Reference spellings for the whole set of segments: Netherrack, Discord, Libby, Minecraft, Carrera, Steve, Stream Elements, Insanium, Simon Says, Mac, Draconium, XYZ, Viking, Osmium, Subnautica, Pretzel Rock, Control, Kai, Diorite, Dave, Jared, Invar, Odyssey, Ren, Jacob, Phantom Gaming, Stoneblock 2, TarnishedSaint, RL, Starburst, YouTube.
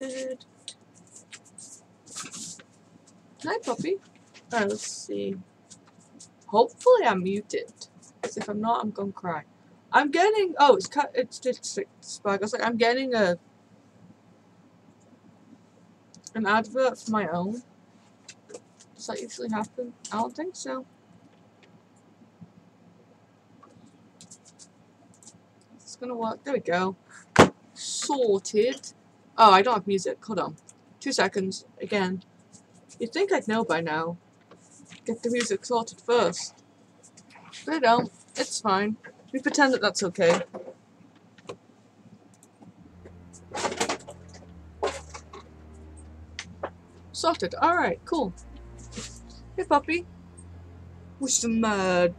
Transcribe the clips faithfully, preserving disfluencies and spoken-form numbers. Hi, puppy. Alright, let's see. Hopefully I'm muted. Because if I'm not, I'm gonna cry. I'm getting. Oh, it's cut. It's just spike. I was like, I'm getting a an advert for my own. Does that usually happen? I don't think so. It's gonna work. There we go. Sorted. Oh, I don't have music. Hold on. Two seconds. Again. You'd think I'd know by now. Get the music sorted first. But I don't. It's fine. We pretend that that's okay. Sorted. Alright, cool. Hey, puppy. What's the matter?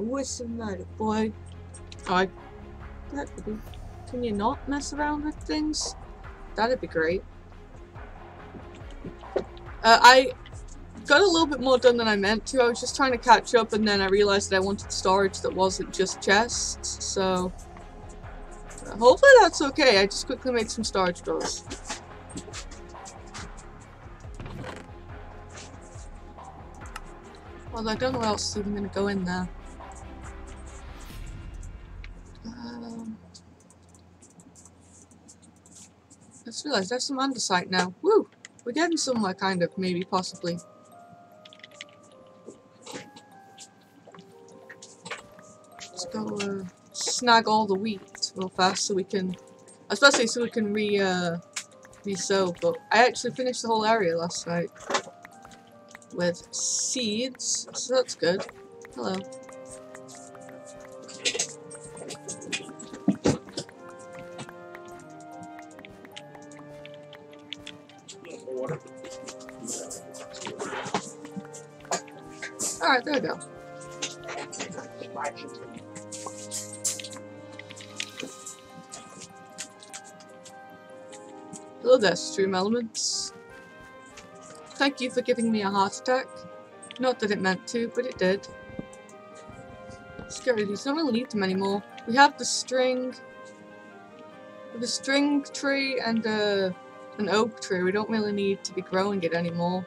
What's the matter, boy? I. Can you not mess around with things? That'd be great. Uh, I got a little bit more done than I meant to. I was just trying to catch up, and then I realized that I wanted storage that wasn't just chests, so uh, hopefully that's okay. I just quickly made some storage drawers. Well, I don't know what else is even going to go in there. Um, I just realized I have some andesite now. Woo! We're getting somewhere, kind of, maybe, possibly. Let's go uh, snag all the wheat real fast so we can, especially so we can re uh, re-sow. But I actually finished the whole area last night with seeds, so that's good. Hello. Alright, there we go. Hello there, Stream Elements. Thank you for giving me a heart attack. Not that it meant to, but it did. Let's get rid of these. Don't really need them anymore. We have the string... the string tree and uh, an oak tree. We don't really need to be growing it anymore.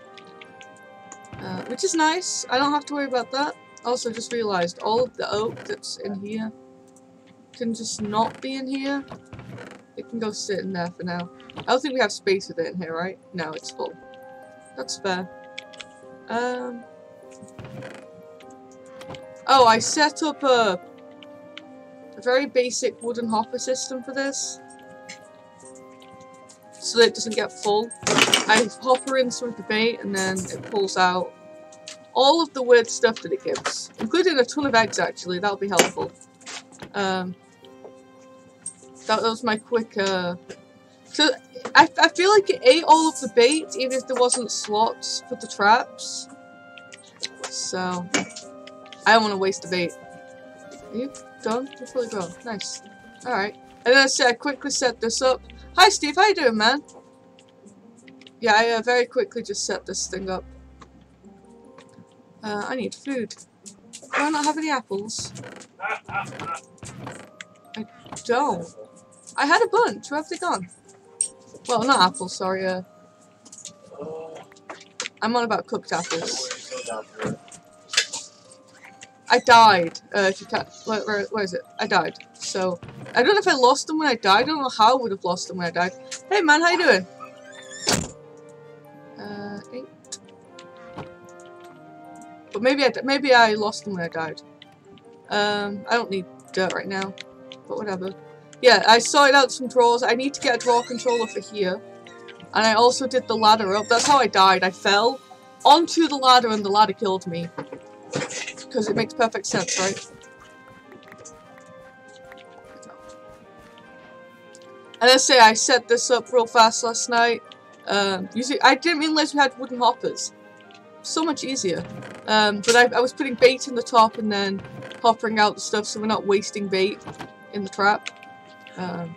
Uh, which is nice. I don't have to worry about that. Also, just realized all of the oak that's in here can just not be in here. It can go sit in there for now. I don't think we have space with it in here, right? No, it's full. That's fair. Um. Oh, I set up a, a very basic wooden hopper system for this, so that it doesn't get full. I hopper in some of the bait and then it pulls out all of the weird stuff that it gives, including a ton of eggs actually, that'll be helpful. Um, that, that was my quick, uh, so I, I feel like it ate all of the bait even if there wasn't slots for the traps, so I don't want to waste the bait. Are you done? You're fully gone. Nice. Alright. And then I said I quickly set this up. Hi Steve, how you doing, man? Yeah, I uh, very quickly just set this thing up. Uh, I need food. Do I not have any apples? I don't. I had a bunch. Where have they gone? Well, not apples, sorry. Uh, I'm on about cooked apples. I died. Uh, if you can't, where, where, where is it? I died. So, I don't know if I lost them when I died. I don't know how I would have lost them when I died. Hey man, how you doing? Uh, eight. But maybe I, maybe I lost them when I died. Um, I don't need dirt right now, but whatever. Yeah, I sorted out some drawers. I need to get a drawer controller for here. And I also did the ladder up. That's how I died. I fell onto the ladder and the ladder killed me. Because it makes perfect sense, right? And I say I set this up real fast last night. Um, usually, I didn't realize we had wooden hoppers. So much easier. Um, but I, I was putting bait in the top and then hoppering out the stuff so we're not wasting bait in the trap. Um,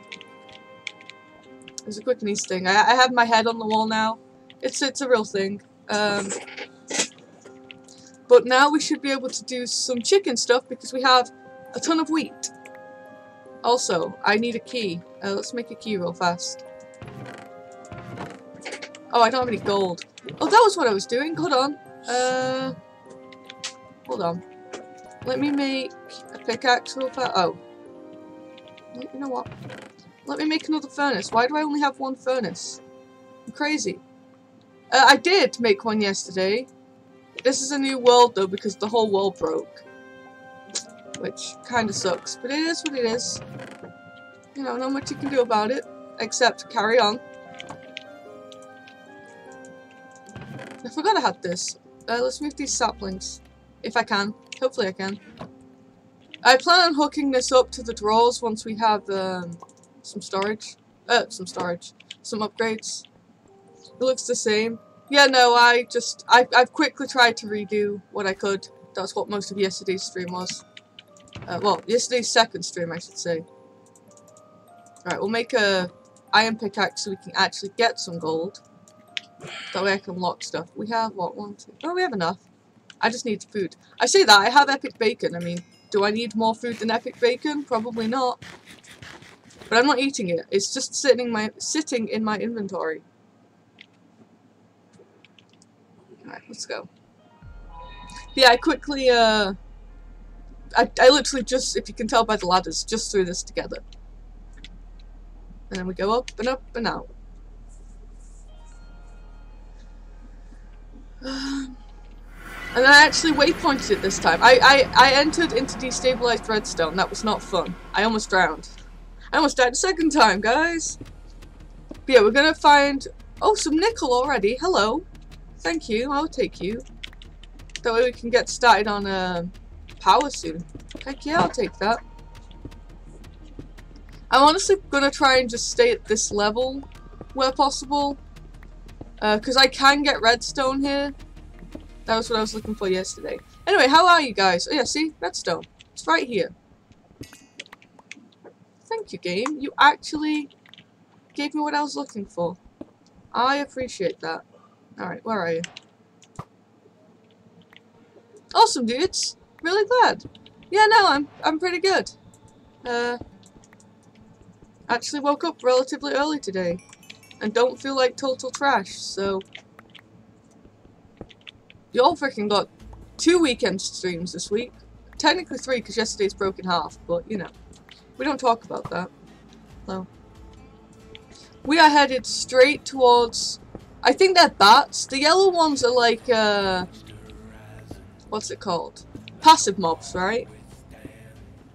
it was a quick and easy thing. I, I have my head on the wall now. It's, it's a real thing. Um, but now we should be able to do some chicken stuff because we have a ton of wheat. Also, I need a key. Uh, let's make a key real fast. Oh, I don't have any gold. Oh, that was what I was doing. Hold on. Uh, hold on. Let me make a pickaxe real fast. Oh. You know what? Let me make another furnace. Why do I only have one furnace? I'm crazy. Uh, I did make one yesterday. This is a new world, though, because the whole world broke. Which kind of sucks. But it is what it is. You know, not much you can do about it. Except carry on. I forgot I had this. Uh, let's move these saplings. If I can. Hopefully I can. I plan on hooking this up to the drawers once we have um, some storage. Uh, some storage. Some upgrades. It looks the same. Yeah, no, I just... I, I've quickly tried to redo what I could. That's what most of yesterday's stream was. Uh, well, yesterday's second stream, I should say. Alright, we'll make a iron pickaxe so we can actually get some gold. That way I can lock stuff. We have, what, one, two... Oh, we have enough. I just need food. I say that, I have epic bacon. I mean, do I need more food than epic bacon? Probably not. But I'm not eating it. It's just sitting my sitting in my inventory. Alright, let's go. Yeah, I quickly, uh... I, I literally just, if you can tell by the ladders, just threw this together. And then we go up and up and out. Um, and I actually waypointed it this time. I, I, I entered into destabilized redstone. That was not fun. I almost drowned. I almost died a second time, guys. But yeah, we're gonna find... Oh, some nickel already. Hello. Thank you. I'll take you. That way we can get started on uh, power soon. Heck yeah, I'll take that. I'm honestly gonna try and just stay at this level where possible. Because uh, I can get redstone here. That was what I was looking for yesterday. Anyway, how are you guys? Oh yeah, see? Redstone. It's right here. Thank you, game. You actually gave me what I was looking for. I appreciate that. Alright, where are you? Awesome, dudes. Really glad. Yeah, no, I'm, I'm pretty good. Uh... Actually woke up relatively early today and don't feel like total trash, so you all freaking got two weekend streams this week. Technically three because yesterday's broke in half, but you know, we don't talk about that. No. We are headed straight towards, I think they're bats. The yellow ones are like, uh, what's it called? Passive mobs, right?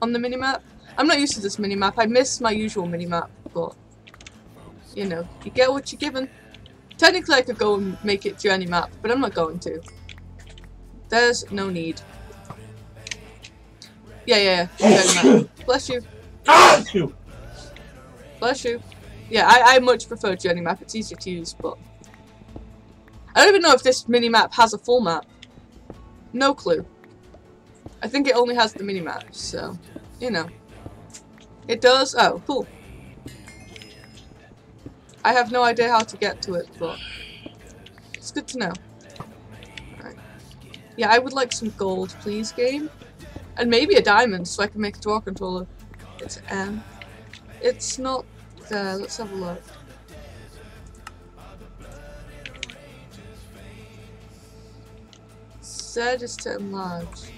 On the minimap. I'm not used to this minimap. I miss my usual minimap, but, you know, you get what you're given. Technically, I could go and make it journey map, but I'm not going to. There's no need. Yeah, yeah, yeah. Journey map. Bless you. Bless you. Bless you. Yeah, I, I much prefer journey map. It's easier to use, but... I don't even know if this minimap has a full map. No clue. I think it only has the minimap, so, you know. It does? Oh, cool. I have no idea how to get to it, but it's good to know. Alright. Yeah, I would like some gold, please, game. And maybe a diamond, so I can make a draw controller. It's um, it's not there. Let's have a look. Set is to enlarge.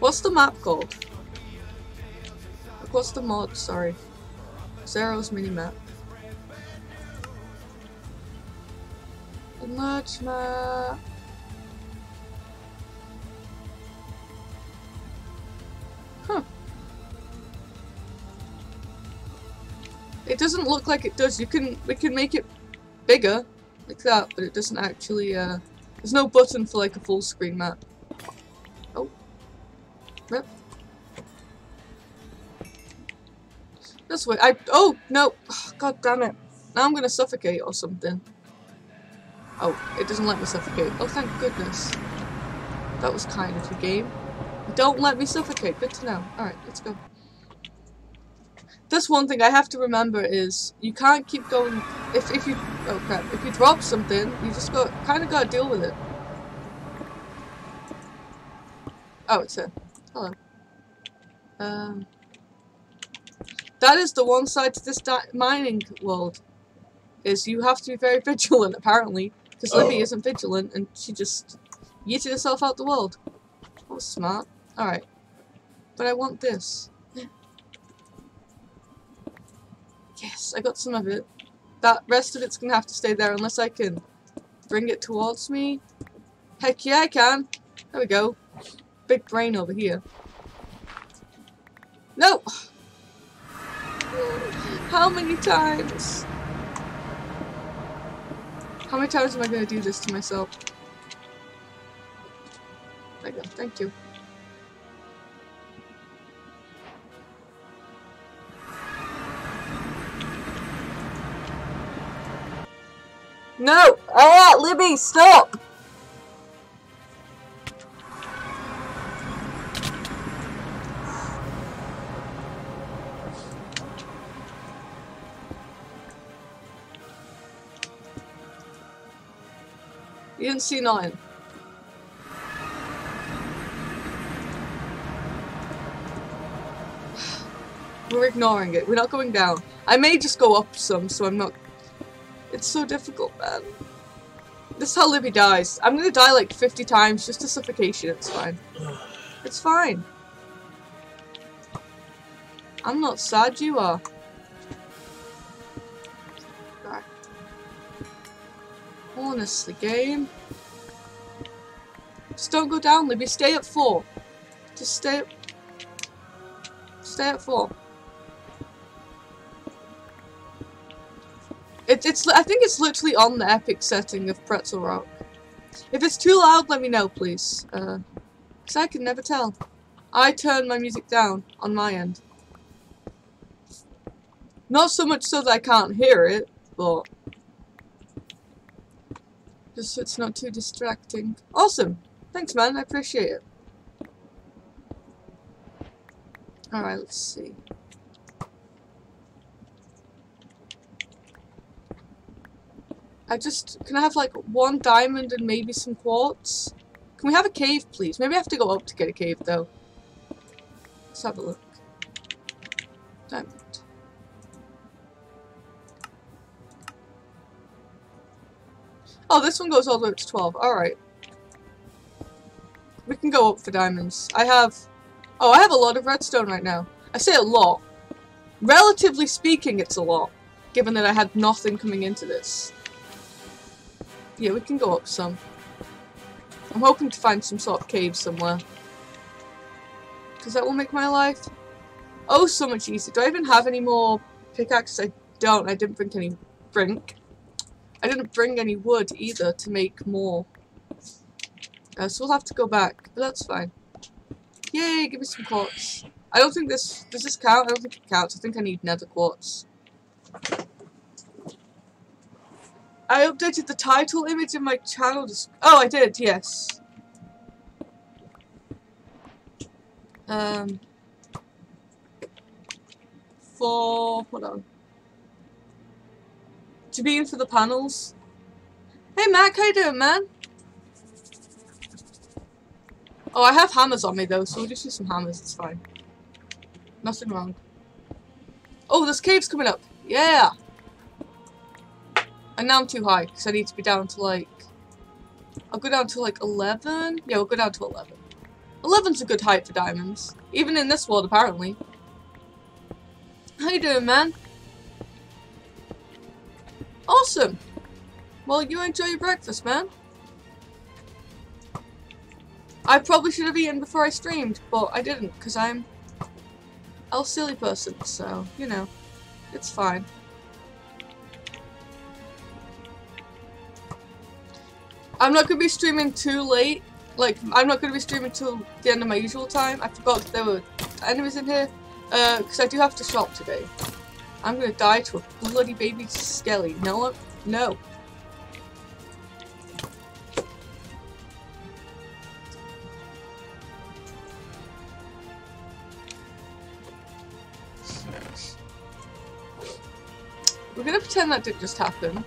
What's the map called? What's the mod? Sorry. Zero's minimap. Enlarge map. Huh. It doesn't look like it does. You can we can make it bigger like that, but it doesn't actually uh there's no button for like a full screen map. Rip. This way. I. Oh, no. Oh, God damn it. Now I'm going to suffocate or something. Oh, it doesn't let me suffocate. Oh, thank goodness. That was kind of the game. Don't let me suffocate. Good to know. Alright, let's go. This one thing I have to remember is you can't keep going. If, if you. Oh, crap. If you drop something, you just got kind of got to deal with it. Oh, it's here. Hello. Um, That is the one side to this mining world, is you have to be very vigilant, apparently, because oh. Libby isn't vigilant, and she just yeeted herself out the world. That was smart. Alright. But I want this. Yes, I got some of it. That rest of it's gonna have to stay there unless I can bring it towards me. Heck yeah, I can. There we go. Big brain over here. No! How many times? How many times am I gonna do this to myself? There you go, thank you. No! Ah, Libby, stop! You didn't see nothing. We're ignoring it. We're not going down. I may just go up some, so I'm not... It's so difficult, man. This is how Libby dies. I'm gonna die like fifty times just to suffocation. It's fine. It's fine. I'm not sad, you are. Right. Honestly, game. Just don't go down, Libby. Stay at four. Just stay at... Stay at four. It, it's, I think it's literally on the epic setting of Pretzel Rock. If it's too loud, let me know, please. Uh, because I can never tell. I turn my music down on my end. Not so much so that I can't hear it, but... Just so it's not too distracting. Awesome! Thanks, man. I appreciate it. Alright, let's see. I just, can I have like one diamond and maybe some quartz? Can we have a cave, please? Maybe I have to go up to get a cave, though. Let's have a look. Diamond. Oh, this one goes all the way up to twelve. Alright. We can go up for diamonds. I have, oh, I have a lot of redstone right now. I say a lot. Relatively speaking, it's a lot, given that I had nothing coming into this. Yeah, we can go up some. I'm hoping to find some sort of cave somewhere. Because that will make my life oh so much easier. Do I even have any more pickaxes? I don't. I didn't bring any brink. I didn't bring any wood either to make more. Uh, so we'll have to go back. But that's fine. Yay, give me some quartz. I don't think this... Does this count? I don't think it counts. I think I need nether quartz. I updated the title image in my channel description. Oh, I did, yes. Um, for, hold on. To be in for the panels. Hey Mac, how you doing, man? Oh, I have hammers on me though, so we'll just use some hammers, it's fine. Nothing wrong. Oh, there's caves coming up, yeah! And now I'm too high, because I need to be down to like... I'll go down to like eleven? Yeah, we'll go down to eleven. eleven's a good height for diamonds. Even in this world, apparently. How you doing, man? Awesome! Well, you enjoy your breakfast, man. I probably should have eaten before I streamed, but I didn't, because I'm... a silly person, so, you know. It's fine. I'm not going to be streaming too late, like, I'm not going to be streaming till the end of my usual time. I forgot there were enemies in here, uh, because I do have to shop today. I'm going to die to a bloody baby skelly. No, no. We're going to pretend that didn't just happen.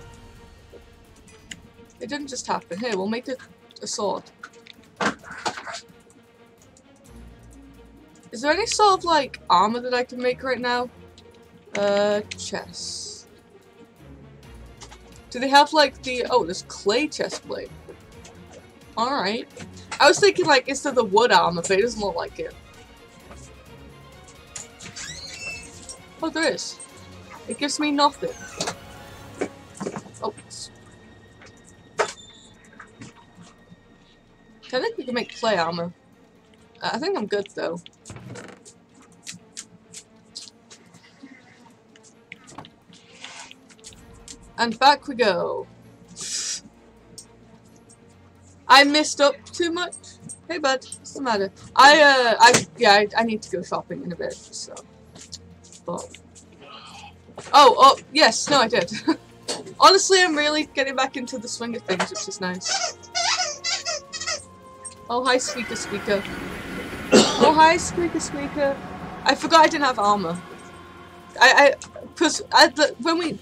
It didn't just happen. Here, we'll make a, a sword. Is there any sort of, like, armor that I can make right now? Uh, chest. Do they have like the, oh, there's clay chest plate. Alright. I was thinking like instead of the wood armor, but it doesn't look like it. Oh, there is. It gives me nothing. Oh. I think we can make clay armor. I think I'm good though. And back we go. I messed up too much. Hey bud, what's the matter? I uh I yeah, I, I need to go shopping in a bit, so but Oh, oh, yes, no I did. Honestly, I'm really getting back into the swing of things, which is nice. Oh, hi, Squeaker Squeaker. Oh, hi, Squeaker Squeaker. I forgot I didn't have armor. I, I, because I, the, when we,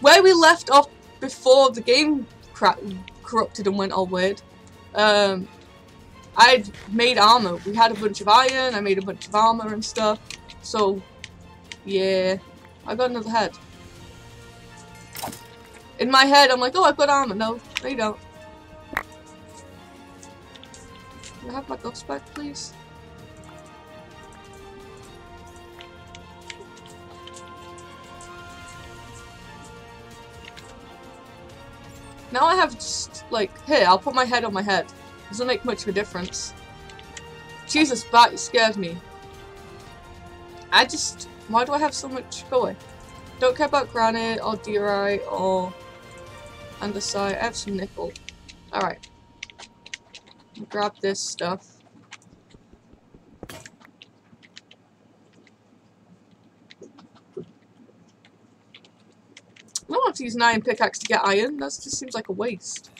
where we left off before the game cra corrupted and went all weird, um, I'd made armor. We had a bunch of iron, I made a bunch of armor and stuff, so, yeah. I got another head. In my head, I'm like, oh, I've got armor. No, no, you don't. Can I have my gloves back, please? Now I have just, like, here, I'll put my head on my head. Doesn't make much of a difference. Jesus, bat, you scared me. I just... Why do I have so much going? Don't care about granite or diorite or andesite. I have some nickel. Alright. Grab this stuff. I don't want to use an iron pickaxe to get iron. That just seems like a waste.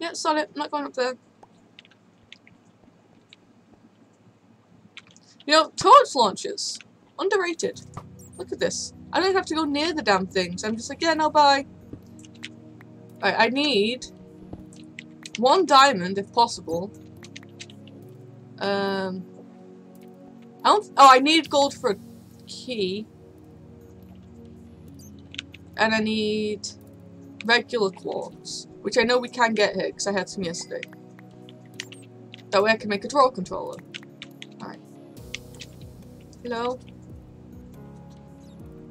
Yeah, solid. I'm not going up there. You know, torch launchers. Underrated. Look at this. I don't have to go near the damn things. I'm just like, yeah, no, bye. Right, I need one diamond, if possible. Um, I don't, oh, I need gold for a key. And I need regular quartz, which I know we can get here, because I had some yesterday. That way I can make a draw controller. Hello?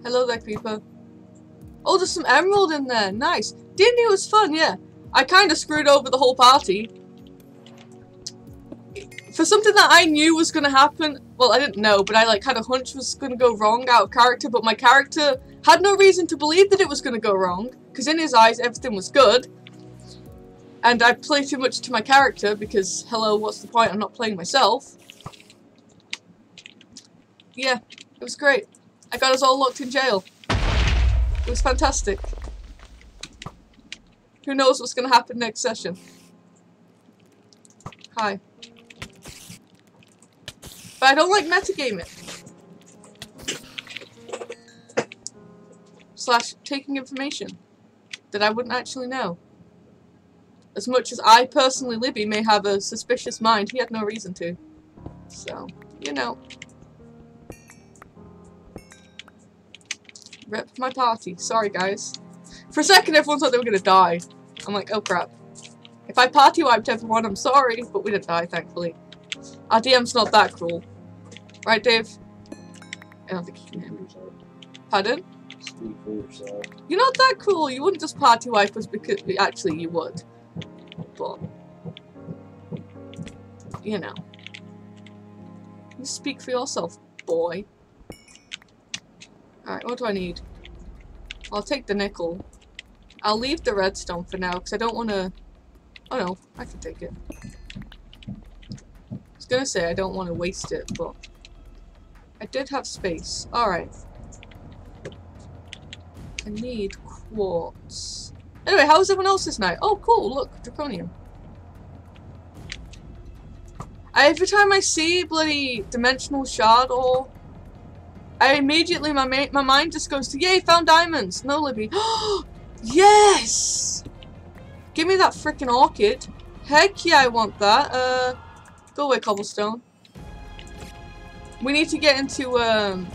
Hello there, creeper. Oh, there's some emerald in there. Nice. Didn't it was fun, yeah. I kind of screwed over the whole party. For something that I knew was going to happen, well, I didn't know, but I like had a hunch was going to go wrong out of character, but my character had no reason to believe that it was going to go wrong, because in his eyes, everything was good. And I played too much to my character, because, hello, what's the point? I'm not playing myself. Yeah, it was great. I got us all locked in jail. It was fantastic. Who knows what's going to happen next session? Hi. But I don't like metagaming. Slash taking information that I wouldn't actually know. As much as I personally, Libby, may have a suspicious mind, he had no reason to. So, you know. Rip my party. Sorry, guys. For a second, everyone thought they were gonna die. I'm like, oh crap. If I party wiped everyone, I'm sorry, but we didn't die, thankfully. Our D M's not that cruel. Right, Dave? I don't think you can hear me. Pardon? Speak for yourself. You're not that cruel. You wouldn't just party wipe us because... Actually, you would. But... You know. You speak for yourself, boy. Alright, what do I need? I'll take the nickel. I'll leave the redstone for now, because I don't want to... Oh no, I can take it. I was going to say I don't want to waste it, but... I did have space. Alright. I need quartz. Anyway, how's everyone else this night? Oh, cool, look, draconium. I, every time I see bloody dimensional shard or... I immediately, my, ma my mind just goes to, yay, found diamonds. No, Libby. Yes! Give me that freaking orchid. Heck yeah, I want that. Uh, Go away, cobblestone. We need to get into um,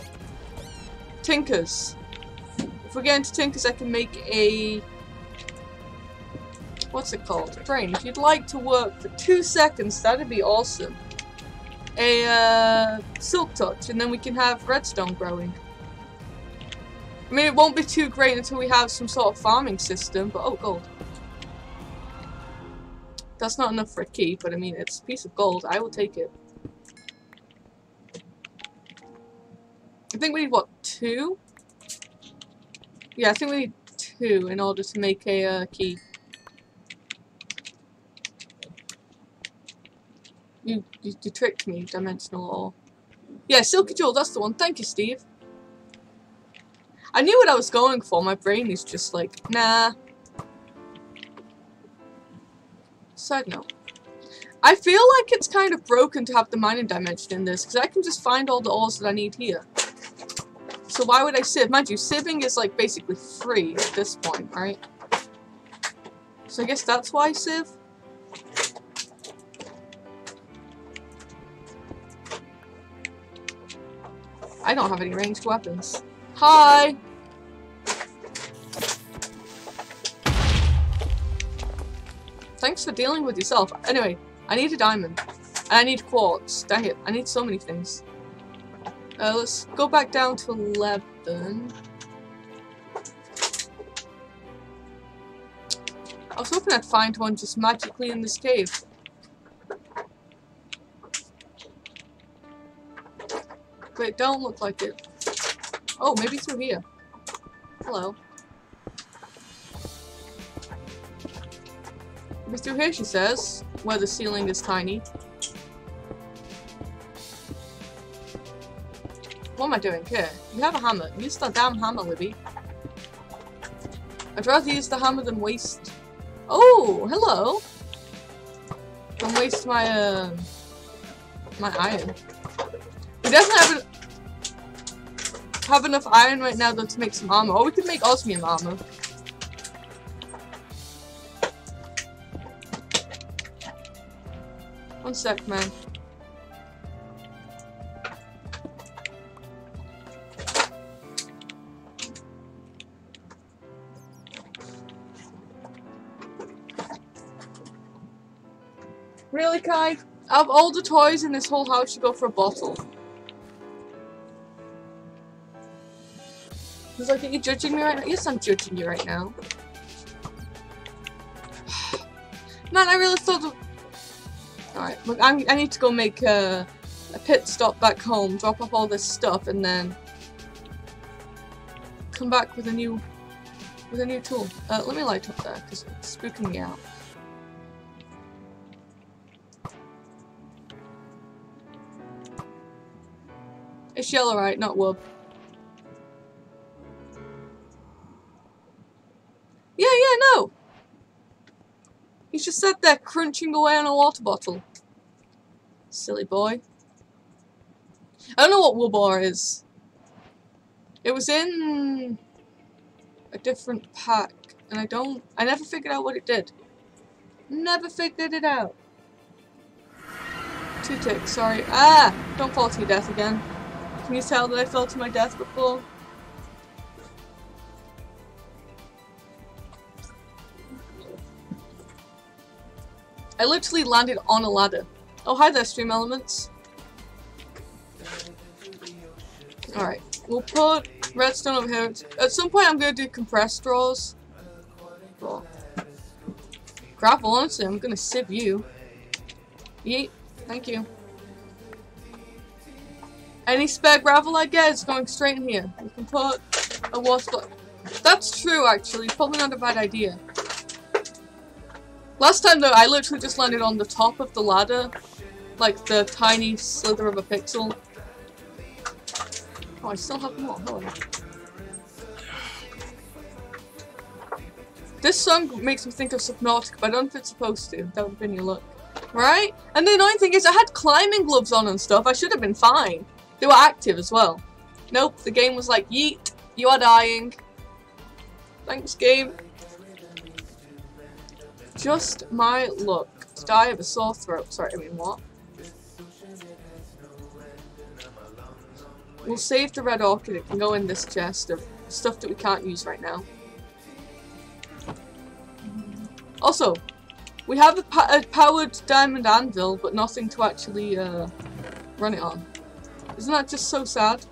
Tinkers. If we get into Tinkers, I can make a... What's it called? Brain. If you'd like to work for two seconds, that'd be awesome. A uh, silk touch, and then we can have redstone growing. I mean, it won't be too great until we have some sort of farming system, but oh, gold. That's not enough for a key, but I mean, it's a piece of gold. I will take it. I think we need, what, two? Yeah, I think we need two in order to make a uh, key. You, you, you tricked me, dimensional ore. Yeah, silky jewel, that's the one. Thank you, Steve. I knew what I was going for. My brain is just like, nah. Side note. I feel like it's kind of broken to have the mining dimension in this, because I can just find all the ores that I need here. So why would I sieve? Mind you, sieving is like basically free at this point, right? So I guess that's why I sieve. I don't have any ranged weapons. Hi! Thanks for dealing with yourself. Anyway, I need a diamond. And I need quartz. Dang it, I need so many things. Uh, let's go back down to eleven. I was hoping I'd find one just magically in this cave. But it don't look like it. Oh, maybe through here. Hello. Maybe through here, she says, where the ceiling is tiny. What am I doing here? You have a hammer. Use that damn hammer, Libby. I'd rather use the hammer than waste... Oh, hello! Than waste my, uh, my iron. We definitely have, a, have enough iron right now, though, to make some armor. Or we could make osmium armor. One sec, man. Really, Kai? Out of all the toys in this whole house, you go for a bottle. He's like, are you judging me right now? Yes, I'm judging you right now. Man, I really thought... Alright, look, I'm, I need to go make a, a pit stop back home, drop off all this stuff, and then come back with a new with a new tool. Uh, let me light up there, because it's spooking me out. It's yellow, right? Not wood. Yeah, yeah, no! He's just sat there crunching away on a water bottle. Silly boy. I don't know what Woolbar is. It was in a different pack, and I don't... I never figured out what it did. Never figured it out. Two ticks, sorry. Ah! Don't fall to your death again. Can you tell that I fell to my death before? I literally landed on a ladder. Oh, hi there, Stream Elements. Alright, we'll put redstone over here. At some point, I'm going to do compressed straws. Oh. Gravel, honestly, I'm going to sieve you. Yeet, thank you. Any spare gravel I get is going straight in here. We can put a water block. That's true, actually. Probably not a bad idea. Last time though, I literally just landed on the top of the ladder, like the tiny slither of a pixel. Oh, I still have more, hold on. This song makes me think of Subnautica, but I don't know if it's supposed to. That would have been your luck. Right? And the annoying thing is, I had climbing gloves on and stuff. I should have been fine. They were active as well. Nope, the game was like, yeet, you are dying. Thanks, game. Just my luck to die of a sore throat. Sorry, I mean what? We'll save the red orc and it can go in this chest of stuff that we can't use right now. Also, we have a, pa a powered diamond anvil, but nothing to actually uh, run it on. Isn't that just so sad?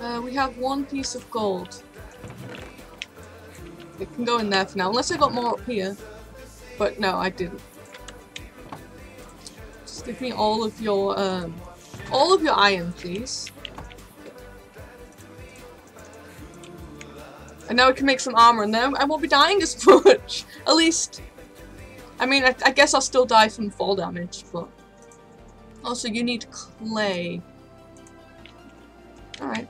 Uh, we have one piece of gold. It can go in there for now, unless I got more up here. But no, I didn't. Just give me all of your, um, all of your iron, please. And now we can make some armor, and then I won't be dying as much. At least, I mean, I, I guess I'll still die from fall damage, but... Also, you need clay. Alright.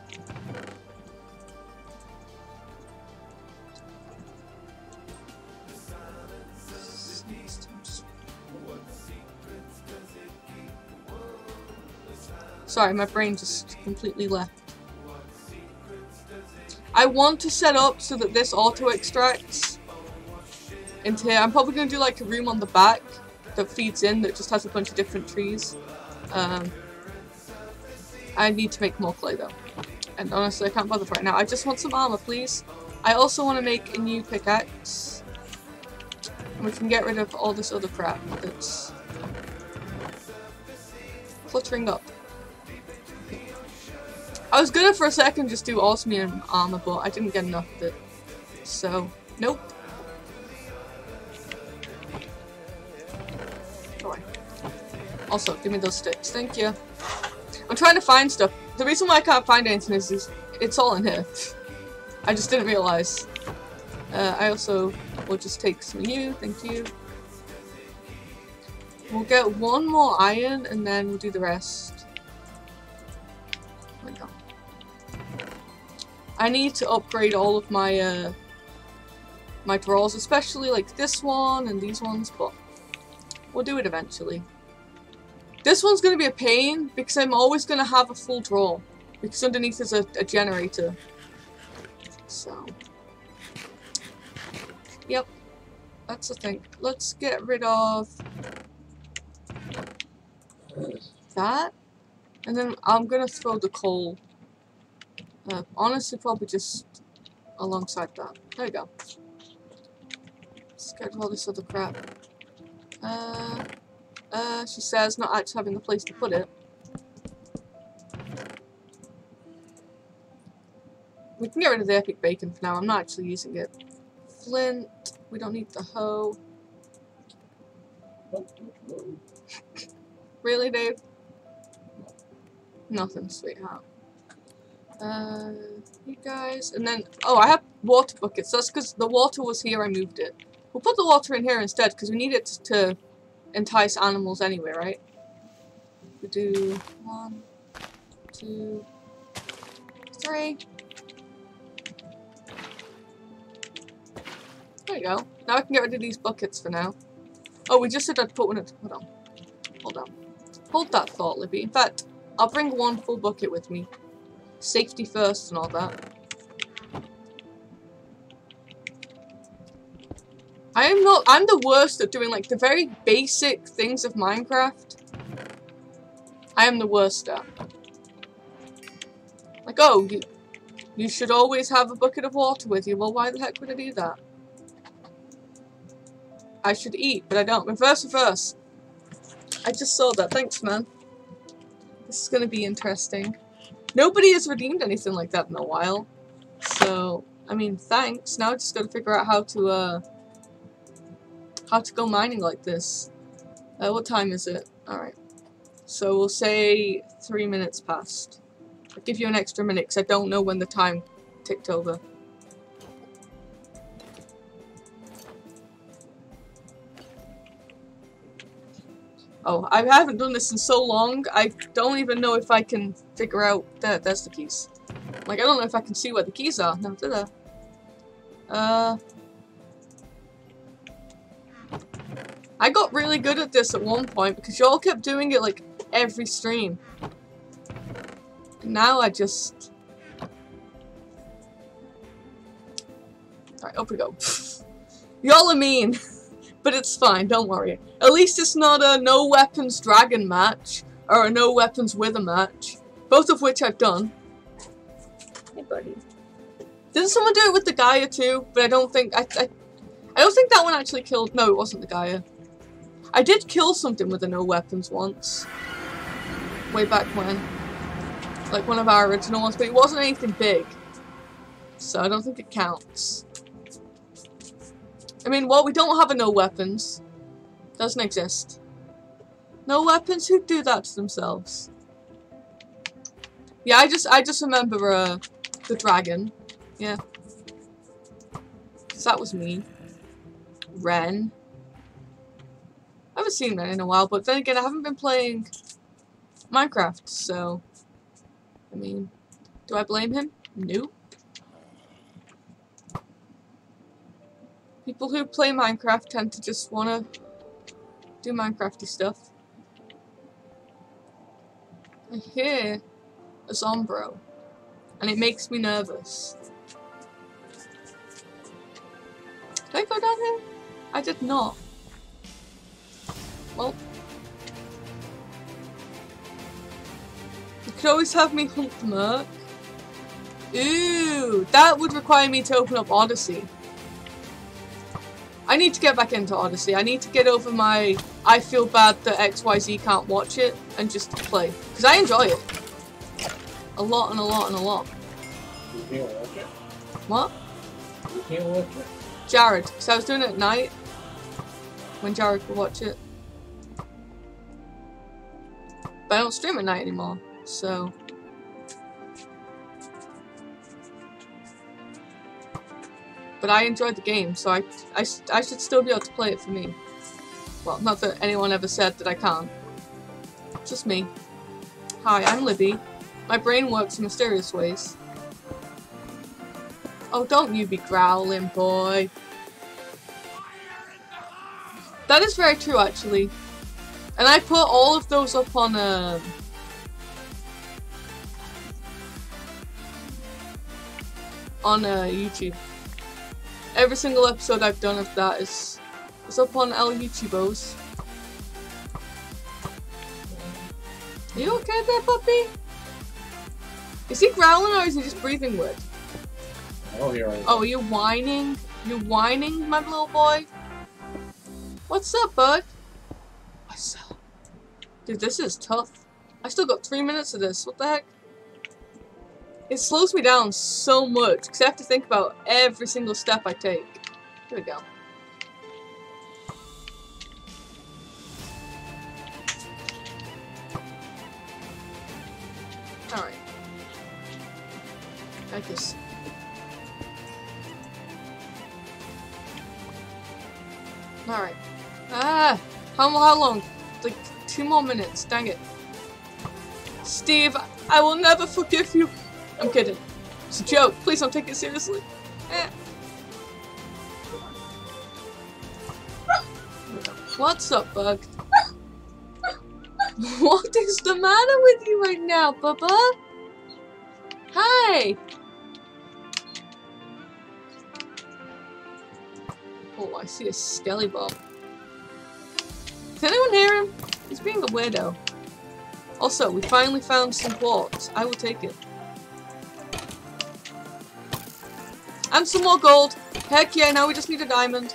Sorry, my brain just completely left. I want to set up so that this auto extracts into here. I'm probably going to do like a room on the back that feeds in that just has a bunch of different trees. Um, I need to make more clay though. And honestly, I can't bother right now. I just want some armor, please. I also want to make a new pickaxe. And we can get rid of all this other crap that's cluttering up. I was gonna for a second just do osmium armor, but I didn't get enough of it. So, nope. Alright. Also, give me those sticks. Thank you. I'm trying to find stuff. The reason why I can't find anything is, is it's all in here. I just didn't realize. Uh, I also will just take some of you. Thank you. We'll get one more iron and then we'll do the rest. Oh my God. I need to upgrade all of my uh, my drawers, especially like this one and these ones, but we'll do it eventually. This one's going to be a pain because I'm always going to have a full drawer because underneath is a, a generator. So, yep, that's the thing. Let's get rid of that. And then I'm going to throw the coal, uh, honestly probably just alongside that. There we go. Let's get all this other crap. Uh, uh, she says not actually having the place to put it. We can get rid of the epic bacon for now, I'm not actually using it. Flint, we don't need the hoe. Really, Dave? Nothing, sweetheart. Uh, you guys, and then, oh, I have water buckets. That's because the water was here, I moved it. We'll put the water in here instead, because we need it to entice animals anyway, right? We do one, two, three. There you go. Now I can get rid of these buckets for now. Oh, we just said I'd put one at, hold on. Hold on. Hold that thought, Libby. In fact, I'll bring one full bucket with me. Safety first and all that. I am not- I'm the worst at doing like the very basic things of Minecraft. I am the worst at. Like, oh, you, you should always have a bucket of water with you. Well, why the heck would I do that? I should eat, but I don't. Reverse, reverse. I just saw that. Thanks, man. This is going to be interesting. Nobody has redeemed anything like that in a while. So, I mean, thanks. Now I just got to figure out how to, uh... how to go mining like this. Uh, what time is it? Alright. So we'll say three minutes past. I'll give you an extra minute because I don't know when the time ticked over. Oh, I haven't done this in so long, I don't even know if I can figure out... There, there's the keys. Like, I don't know if I can see where the keys are. No, they're there. Uh... I got really good at this at one point, because y'all kept doing it, like, every stream. And now I just... Alright, up we go. Y'all are mean! But it's fine, don't worry. At least it's not a no weapons dragon match. or no weapons with a match, both of which I've done. Hey, buddy. Didn't someone do it with the Gaia too? But I don't think I, I, I don't think that one actually killed. No, it wasn't the Gaia. I did kill something with the no weapons once, way back when, like one of our original ones, but it wasn't anything big, so I don't think it counts. I mean, well, we don't have a no weapons. Doesn't exist. No weapons. Who do that to themselves? Yeah, I just I just remember uh, the dragon. Yeah, because that was me. Ren. I haven't seen Ren in a while, but then again, I haven't been playing Minecraft, so I mean, do I blame him? No. People who play Minecraft tend to just wanna do Minecrafty stuff. I hear a Zombro, and it makes me nervous. Did I go down here? I did not. Well, you could always have me hunt the Merc. Ooh, that would require me to open up Odyssey. I need to get back into Odyssey. I need to get over my I feel bad that X Y Z can't watch it and just play. Because I enjoy it. A lot and a lot and a lot. You can't watch it? What? You can't watch it? Jared. Because I was doing it at night when Jared could watch it. But I don't stream at night anymore, so... But I enjoyed the game, so I, I, I should still be able to play it for me. Well, not that anyone ever said that I can't. Just me. Hi, I'm Libby. My brain works in mysterious ways. Oh, don't you be growling, boy. That is very true, actually. And I put all of those up on a... on a YouTube. Every single episode I've done of that is, is up on El YouTubos. Are you okay there, puppy? Is he growling or is he just breathing weird? Oh, here I am. Oh, are you whining? You're whining, my little boy? What's up, bud? What's up? Dude, this is tough. I still got three minutes of this. What the heck? It slows me down so much, because I have to think about every single step I take. Here we go. Alright. Like this. Alright. Ah! How, how long? Like, two more minutes. Dang it. Steve, I will never forgive you. I'm kidding. It's a joke. Please don't take it seriously. Eh. What's up, bug? What is the matter with you right now, Bubba? Hi! Oh, I see a skelly bomb. Does anyone hear him? He's being a weirdo. Also, we finally found some quartz. I will take it. And some more gold. Heck yeah, now we just need a diamond.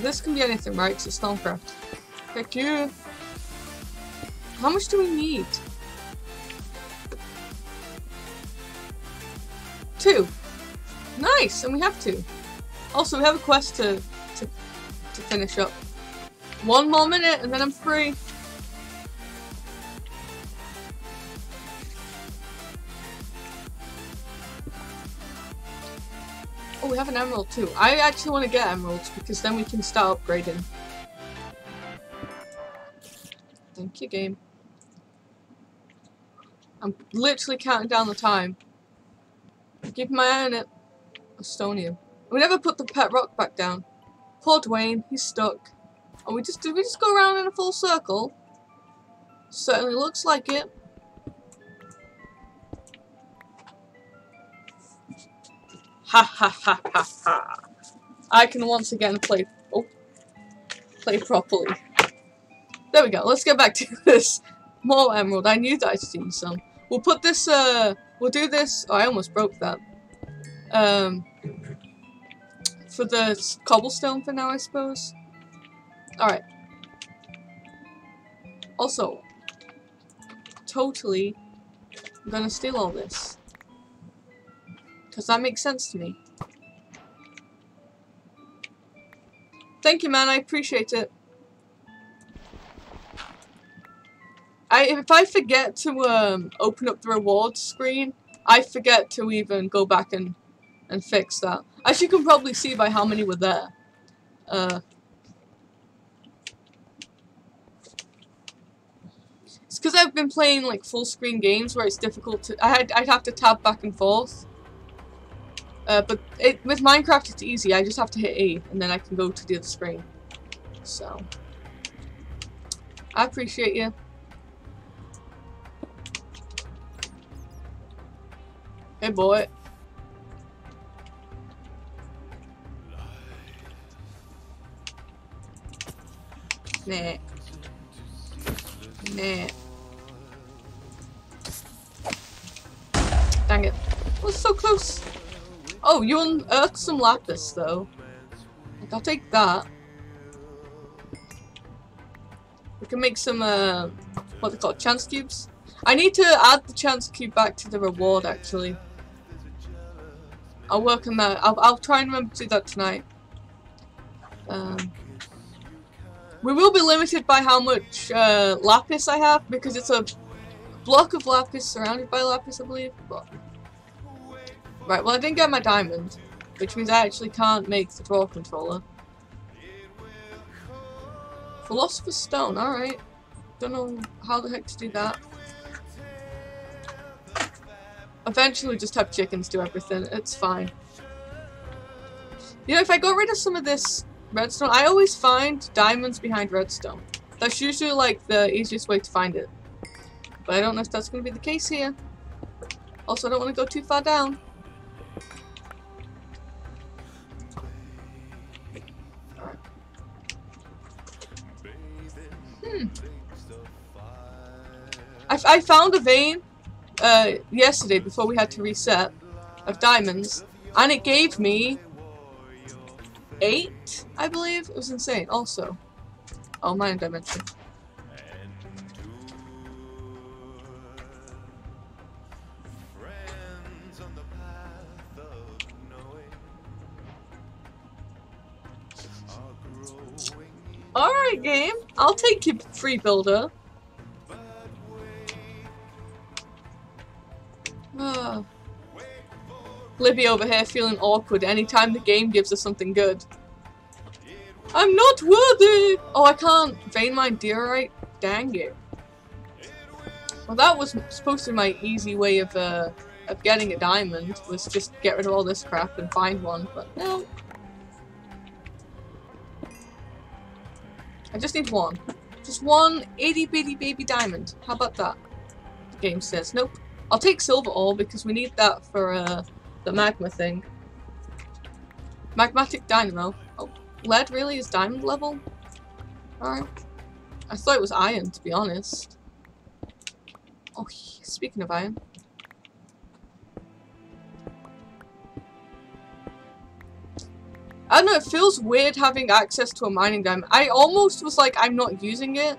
This can be anything, right? It's a Stonecraft. Heck yeah. How much do we need? Two. Nice, and we have two. Also, we have a quest to, to to finish up. One more minute and then I'm free. Oh, we have an emerald too. I actually want to get emeralds because then we can start upgrading. Thank you, game. I'm literally counting down the time. Keep my eye on it. Estonian. We never put the pet rock back down. Poor Dwayne, he's stuck. And we just did we just go around in a full circle? Certainly looks like it. Ha ha ha ha ha. I can once again play oh play properly. There we go, let's get back to this. More emerald. I knew that I'd seen some. We'll put this uh we'll do this oh, I almost broke that. Um for the cobblestone for now, I suppose. Alright. Also, totally I'm gonna steal all this. Cause that makes sense to me. Thank you, man, I appreciate it. I if I forget to um open up the rewards screen, I forget to even go back and and fix that. As you can probably see by how many were there. Uh It's because I've been playing like full screen games where it's difficult to I had I'd have to tab back and forth. Uh, but it, with Minecraft, it's easy. I just have to hit A, and then I can go to the other screen. So, I appreciate you. Hey, boy. Nah. Nah. Dang it. I was so close. Oh, you unearthed some lapis, though. Like, I'll take that. We can make some, uh, what they call chance cubes. I need to add the chance cube back to the reward, actually. I'll work on that. I'll, I'll try and remember to do that tonight. Um, we will be limited by how much uh, lapis I have, because it's a block of lapis surrounded by lapis, I believe. But right, well I didn't get my diamond, which means I actually can't make the draw controller. Philosopher's Stone, alright. Don't know how the heck to do that. Eventually just have chickens do everything, it's fine. You know, if I got rid of some of this redstone, I always find diamonds behind redstone. That's usually like the easiest way to find it. But I don't know if that's going to be the case here. Also, I don't want to go too far down. Hmm. I, f I found a vein uh, yesterday before we had to reset of diamonds, and it gave me eight, I believe. It was insane. Also, oh, mine dimension. Alright, game. I'll take your free builder. Ah. Libby over here feeling awkward anytime the game gives us something good. I'm not worthy! Oh, I can't vein mine diorite? Dang it. Well, that was supposed to be my easy way of, uh, of getting a diamond, was just get rid of all this crap and find one, but no. I just need one. Just one itty bitty baby diamond. How about that? The game says nope. I'll take silver ore because we need that for uh, the magma thing. Magmatic dynamo. Oh, lead really is diamond level? Alright. I thought it was iron, to be honest. Oh, speaking of iron. I don't know, it feels weird having access to a mining diamond. I almost was like, I'm not using it.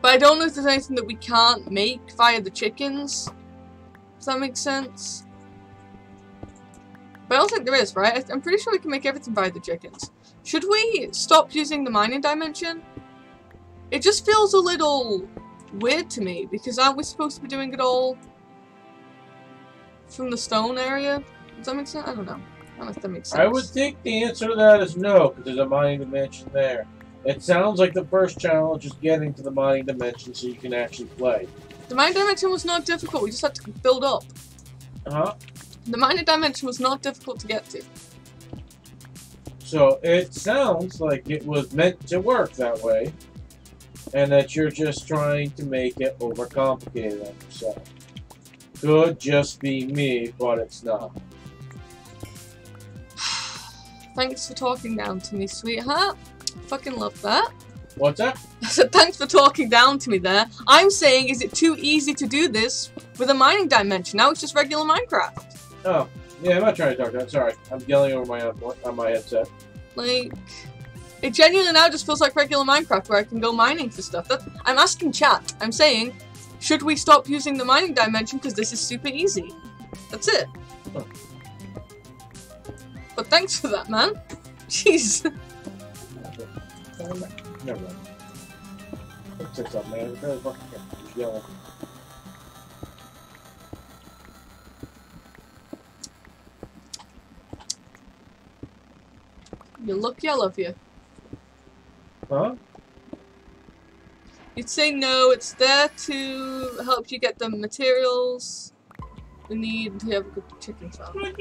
But I don't know if there's anything that we can't make via the chickens. Does that make sense? But I don't think there is, right? I'm pretty sure we can make everything via the chickens. Should we stop using the mining dimension? It just feels a little weird to me, because aren't we supposed to be doing it all from the stone area? Does that make sense? I don't know. I don't know if that makes sense. I would think the answer to that is no, because there's a mining dimension there. It sounds like the first challenge is getting to the mining dimension so you can actually play. The mining dimension was not difficult, we just had to build up. Uh-huh. The mining dimension was not difficult to get to. So it sounds like it was meant to work that way, and that you're just trying to make it overcomplicated on yourself. could just be me, but it's not. Thanks for talking down to me, sweetheart. Fucking love that. What's that? I said thanks for talking down to me there. I'm saying, is it too easy to do this with a mining dimension? Now it's just regular Minecraft. Oh. Yeah, I'm not trying to talk to you. Sorry. I'm yelling over my on my headset. Like, it genuinely now just feels like regular Minecraft where I can go mining for stuff. That, I'm asking chat. I'm saying, should we stop using the mining dimension because this is super easy? That's it. Huh. But thanks for that, man. Jeez. Never mind. What's this up, man? It's really fucking yelling. You look yellow of you. Huh? You'd say no, it's there to help you get the materials we need to have a good chicken farm. What I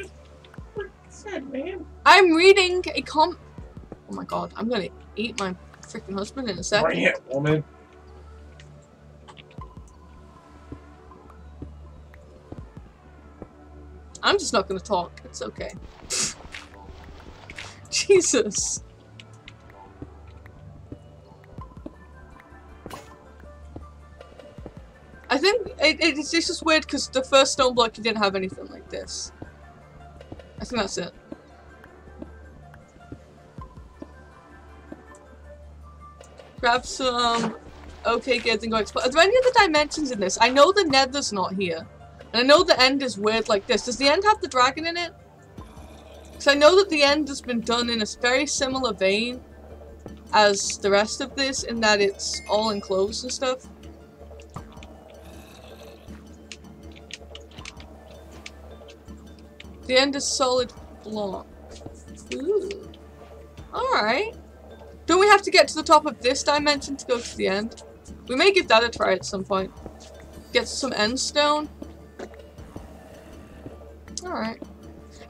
just said, man. I'm reading a com- Oh my god, I'm gonna eat my freaking husband in a second. Bring it, woman. I'm just not gonna talk, it's okay. Jesus. I think it, it, it's just weird because the first stone block you didn't have anything like this. I think that's it. Grab some okay gear and go explore. Are there any other dimensions in this? I know the nether's not here. And I know the end is weird like this. Does the end have the dragon in it? Because I know that the end has been done in a very similar vein as the rest of this, in that it's all enclosed and stuff. The end is solid block. Ooh. Alright. Don't we have to get to the top of this dimension to go to the end? We may give that a try at some point. Get some end stone. Alright.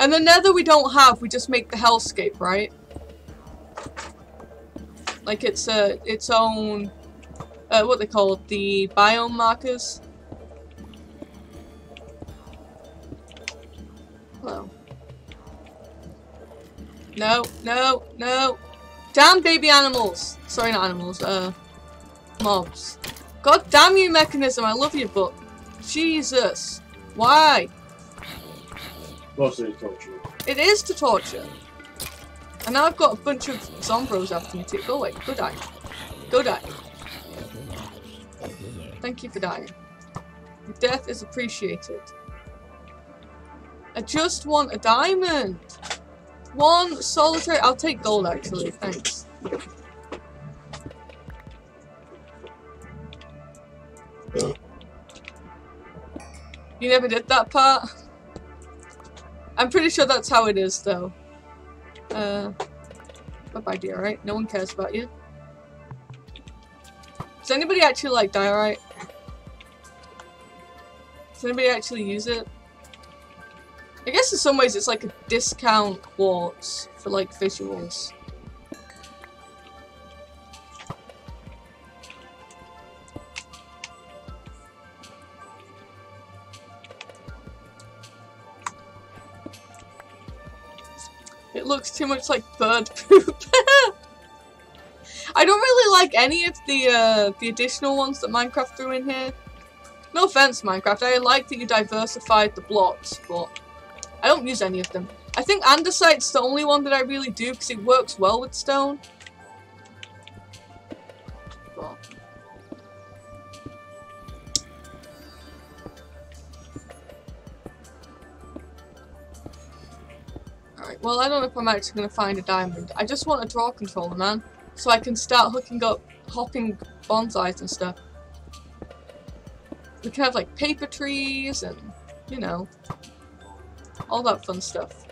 And the nether we don't have, we just make the hellscape, right? Like it's uh, its own, uh, what they call it, the biome markers. Hello. No, no, no. Damn baby animals. Sorry, not animals, uh, mobs. God damn you, mechanism, I love you, but Jesus, why? Mostly torture. It is to torture. And now I've got a bunch of zombros after me too. Go away. Go die. Go die. Thank you for dying. Your death is appreciated. I just want a diamond. One solitary. I'll take gold actually. Thanks. You never did that part? I'm pretty sure that's how it is, though. Uh, bye-bye, dear, right? No one cares about you. Does anybody actually like diorite? Does anybody actually use it? I guess in some ways it's like a discount quartz for, like, visuals. It looks too much like bird poop. I don't really like any of the uh, the additional ones that Minecraft threw in here. No offense, Minecraft. I like that you diversified the blocks, but I don't use any of them. I think andesite's the only one that I really do because it works well with stone. But well, I don't know if I'm actually going to find a diamond. I just want a draw controller, man. So I can start hooking up, hopping bonsais and stuff. We can have, like, paper trees and, you know, all that fun stuff.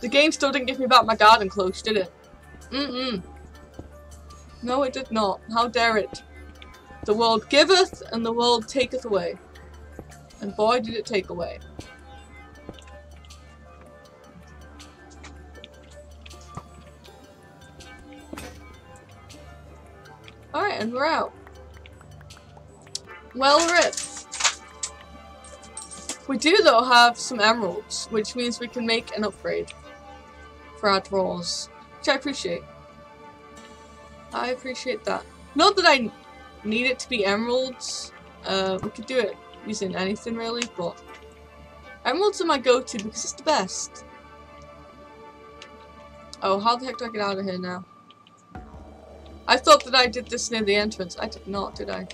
The game still didn't give me back my garden clothes, did it? Mm-mm. No, it did not. How dare it? The world giveth and the world taketh away. And boy, did it take away. Alright, and we're out. Well, rip. We do though have some emeralds, which means we can make an upgrade for our drawers, which I appreciate. I appreciate that. Not that I need it to be emeralds. Uh, we could do it using anything really, but emeralds are my go-to because it's the best. Oh, how the heck do I get out of here now? I thought that I did this near the entrance. I did not, did I?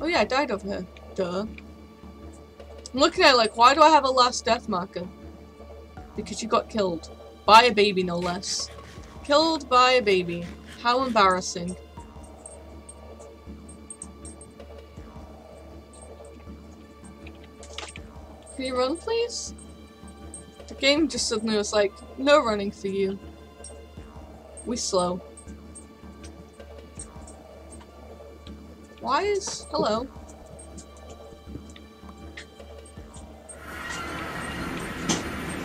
Oh yeah, I died over here. Duh. I'm looking at it like, why do I have a last death marker? Because you got killed. By a baby, no less. Killed by a baby. How embarrassing. Can you run, please? The game just suddenly was like, no running for you. We slow. Why is... Hello.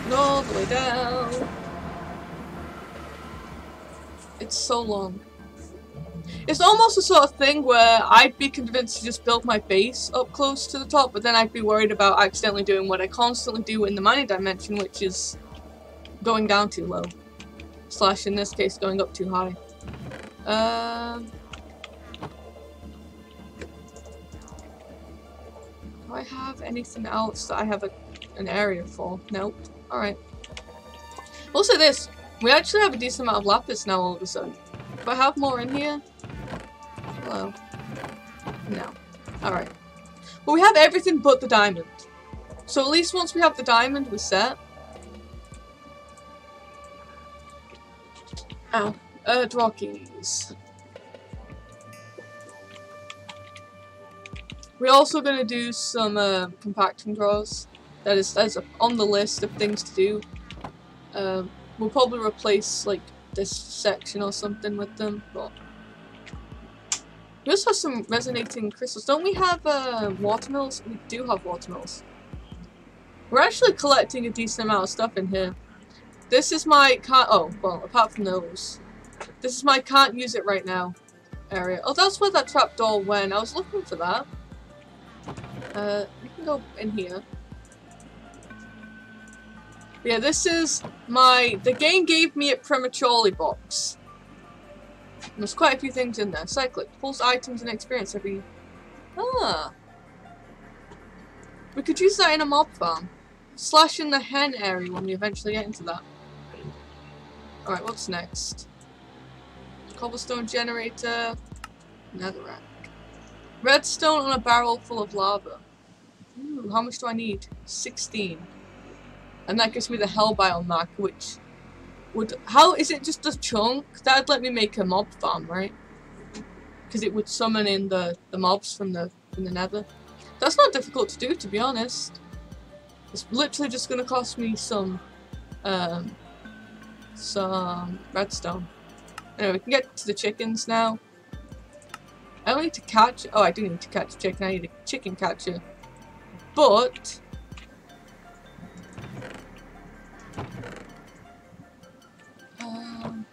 And all the way down. It's so long. It's almost the sort of thing where I'd be convinced to just build my base up close to the top, but then I'd be worried about accidentally doing what I constantly do in the money dimension, which is going down too low. Slash, in this case, going up too high. Um, do I have anything else that I have a, an area for? Nope. Alright. Also this, we actually have a decent amount of lapis now all of a sudden. Do I have more in here? Hello. No. Alright. Well, we have everything but the diamond. So at least once we have the diamond, we're set. Ow. Uh, draw keys. We're also going to do some uh, compacting drawers. That is, that is on the list of things to do. Uh, we'll probably replace, like, this section or something with them. But we also have some resonating crystals. Don't we have uh, watermills? We do have watermills. We're actually collecting a decent amount of stuff in here. This is my can't- oh, well, apart from those. This is my can't use it right now area. Oh, that's where that trapdoor went. I was looking for that. Uh, you can go in here. But yeah, this is my- the game gave me a prematurely box. And there's quite a few things in there. Cyclic, pulls items and experience every- ah. We could use that in a mob farm. Slash in the hen area when we eventually get into that. Alright, what's next? Cobblestone generator. Netherrack. Redstone on a barrel full of lava. Ooh, how much do I need? sixteen. And that gives me the hell biomark, which would... How is it just a chunk? That'd let me make a mob farm, right? Because it would summon in the, the mobs from the, from the nether. That's not difficult to do, to be honest. It's literally just going to cost me some, um, some redstone. Anyway, we can get to the chickens now. I don't need to catch- oh, I do need to catch a chicken, I need a chicken catcher. But... Um,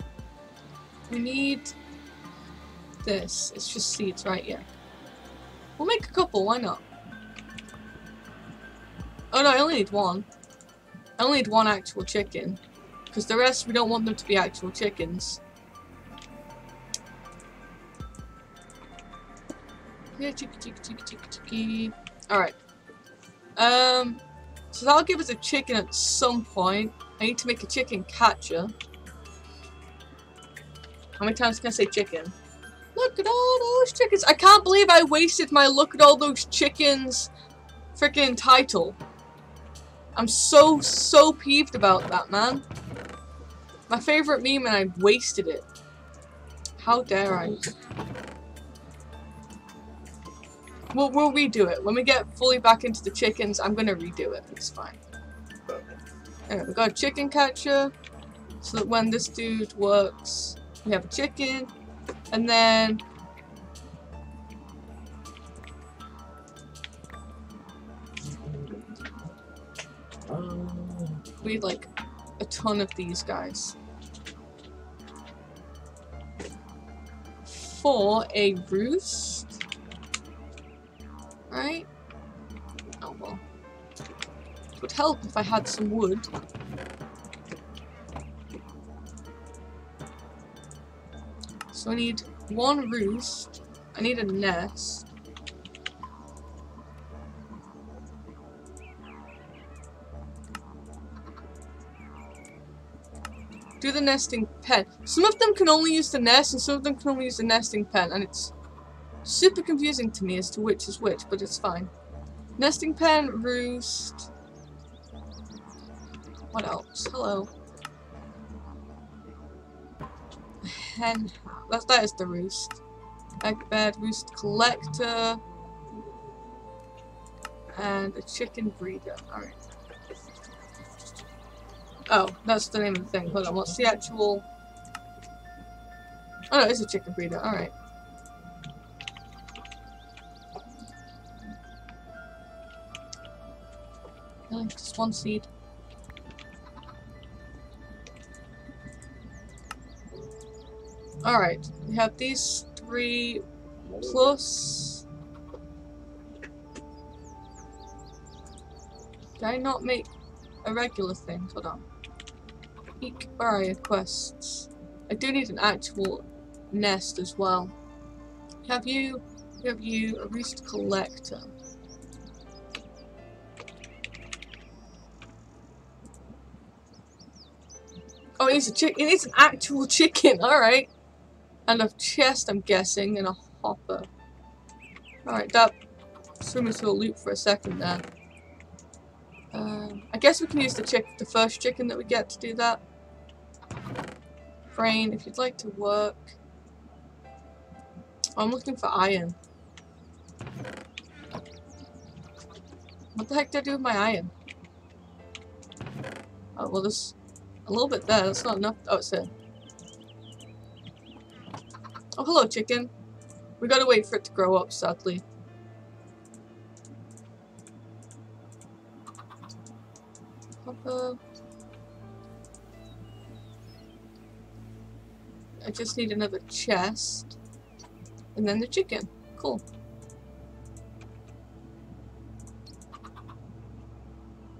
we need this. It's just seeds, right? Yeah. We'll make a couple, why not? Oh no, I only need one. I only need one actual chicken. Because the rest, we don't want them to be actual chickens. Yeah, chicky, chicky, chicky, chicky, chicky. Alright. Um, so that'll give us a chicken at some point. I need to make a chicken catcher. How many times can I say chicken? Look at all those chickens! I can't believe I wasted my look at all those chickens freaking title. I'm so, so peeved about that, man. My favorite meme and I wasted it. How dare I? We'll, we'll redo it. When we get fully back into the chickens, I'm gonna redo it. It's fine. Anyway, we got a chicken catcher, so that when this dude works, we have a chicken, and then... We need like a ton of these guys for a roost. right? Oh well. It would help if I had some wood. So I need one roost, I need a nest. Do the nesting pen. Some of them can only use the nest and some of them can only use the nesting pen, and it's super confusing to me as to which is which, but it's fine. Nesting pen, roost. What else? Hello. Hen. That, that is the roost. Egg bed, roost collector. And a chicken breeder. Alright. Oh, that's the name of the thing. Hold on, what's the actual... Oh no, it's a chicken breeder, alright. Oh, just one seed. Alright, we have these three plus... Did I not make a regular thing? Hold on. Eek, where are your quests? I do need an actual nest as well. Have you, have you, a roost collector? Oh, it needs a chick, it needs an actual chicken, alright. And a chest, I'm guessing, and a hopper. Alright, that threw me to a loop for a second there. Um, I guess we can use the chick, the first chicken that we get to do that. Crane, if you'd like to work. Oh, I'm looking for iron. What the heck did I do with my iron? Oh, well there's a little bit there, that's not enough. Oh, it's here. Oh, hello chicken. We gotta wait for it to grow up, sadly. Uh, I just need another chest and then the chicken. Cool.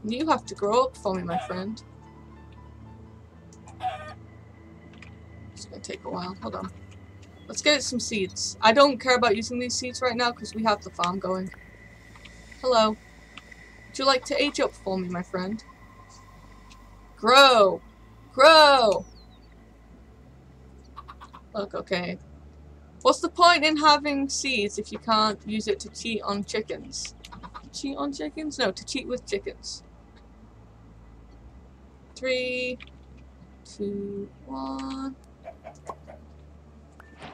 You have to grow up for me, my friend. It's gonna take a while. Hold on. Let's get some seeds. I don't care about using these seeds right now because we have the farm going. Hello. Would you like to age up for me, my friend? Grow! Grow! Look, okay. What's the point in having seeds if you can't use it to cheat on chickens? Cheat on chickens? No, to cheat with chickens. Three, two, one.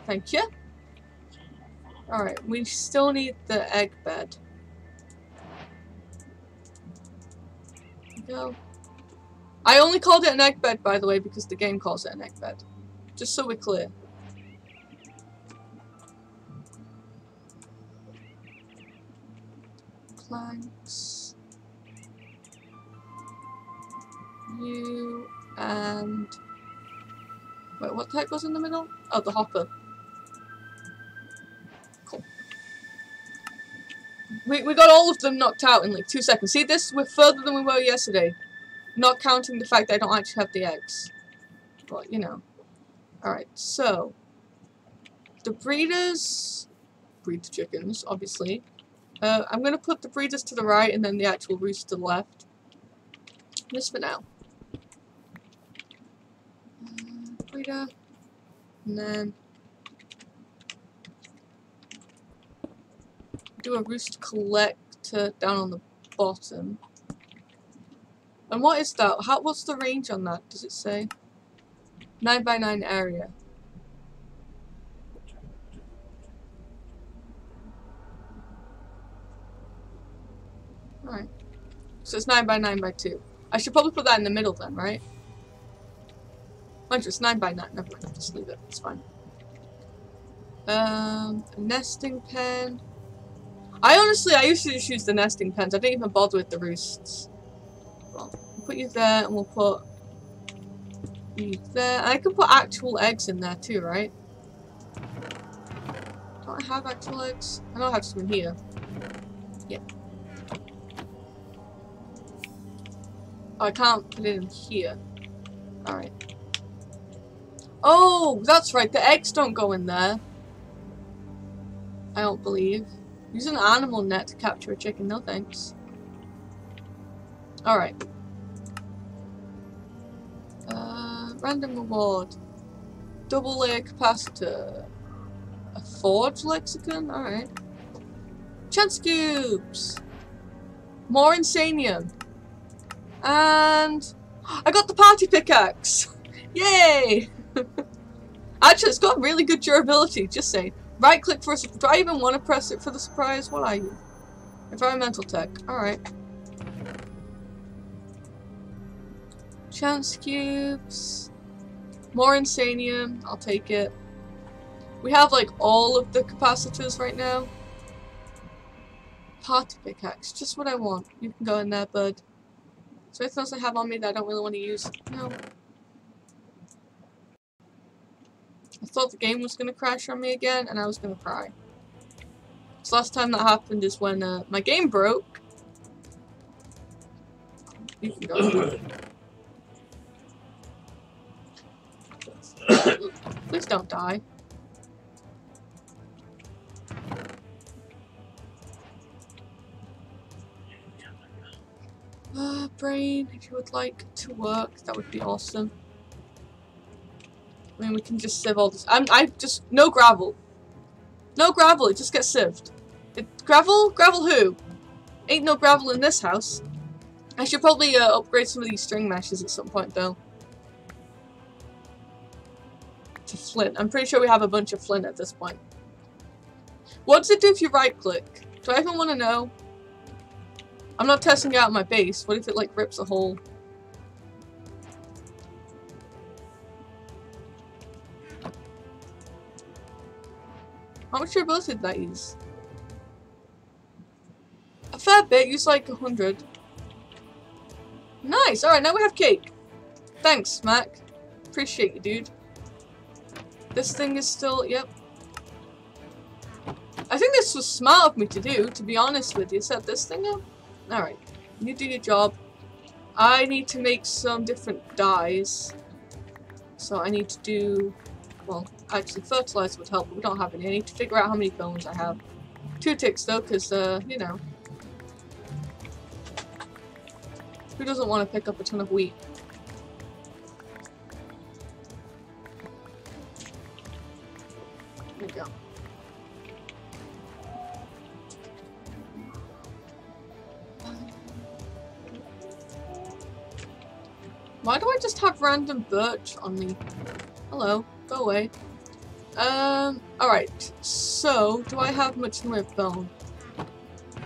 Thank you. Alright, we still need the egg bed. There we go. I only called it an egg bed, by the way, because the game calls it an egg bed. Just so we're clear. Planks. You and... Wait, what the heck was in the middle? Oh, the hopper. Cool. We, we got all of them knocked out in like two seconds. See this? We're further than we were yesterday. Not counting the fact that I don't actually have the eggs. But, you know. Alright, so. The breeders... breed the chickens, obviously. Uh, I'm going to put the breeders to the right and then the actual roost to the left. Just for now. Uh, breeder. And then... do a roost collector down on the bottom. And what is that? How, what's the range on that? Does it say? nine by nine area. Alright. So it's nine by nine by two. I should probably put that in the middle then, right? Mind you, it's nine by nine. Never mind, just leave it. It's fine. Um, a nesting pen. I honestly, I usually just use the nesting pens. I don't even bother with the roosts. Well, we'll put you there, and we'll put you there. I can put actual eggs in there too, right? Don't I have actual eggs? I know I have some in here. Yeah. Oh, I can't put it in here. Alright. Oh, that's right. The eggs don't go in there. I don't believe. Use an animal net to capture a chicken. No thanks. Alright. Uh, random reward. Double layer capacitor. A forge lexicon? Alright. Chance cubes! More insanium. And I got the party pickaxe! Yay! Actually, it's got really good durability, just saying. Right click for a surprise. Do I even want to press it for the surprise? What are you? Environmental tech. Alright. Chance cubes. More insanium. I'll take it. We have like all of the capacitors right now. Party pickaxe. Just what I want. You can go in there, bud. So anything else I have on me that I don't really want to use? No. I thought the game was going to crash on me again, and I was going to cry. So last time that happened is when uh, my game broke. You can go. Please don't die. Uh, brain, if you would like to work, that would be awesome. I mean, we can just sieve all this. I'm, I just, no gravel. No gravel, it just gets sieved. It, gravel? Gravel who? Ain't no gravel in this house. I should probably uh, upgrade some of these string meshes at some point, though. To flint. I'm pretty sure we have a bunch of flint at this point. What does it do if you right-click? Do I even want to know? I'm not testing out my base. What if it, like, rips a hole? How much durability did that use? A fair bit, used like a hundred. Nice! Alright, now we have cake. Thanks, Mac. Appreciate you, dude. This thing is still... Yep. I think this was smart of me to do, to be honest with you. Set this thing up? Alright. You do your job. I need to make some different dyes. So I need to do... Well, actually, fertilizer would help, but we don't have any. I need to figure out how many bones I have. Two ticks, though, because, uh, you know. Who doesn't want to pick up a ton of wheat? There we go. Why do I just have random birch on me? Hello. Go away. Um, alright. So, do I have much in the way of bone?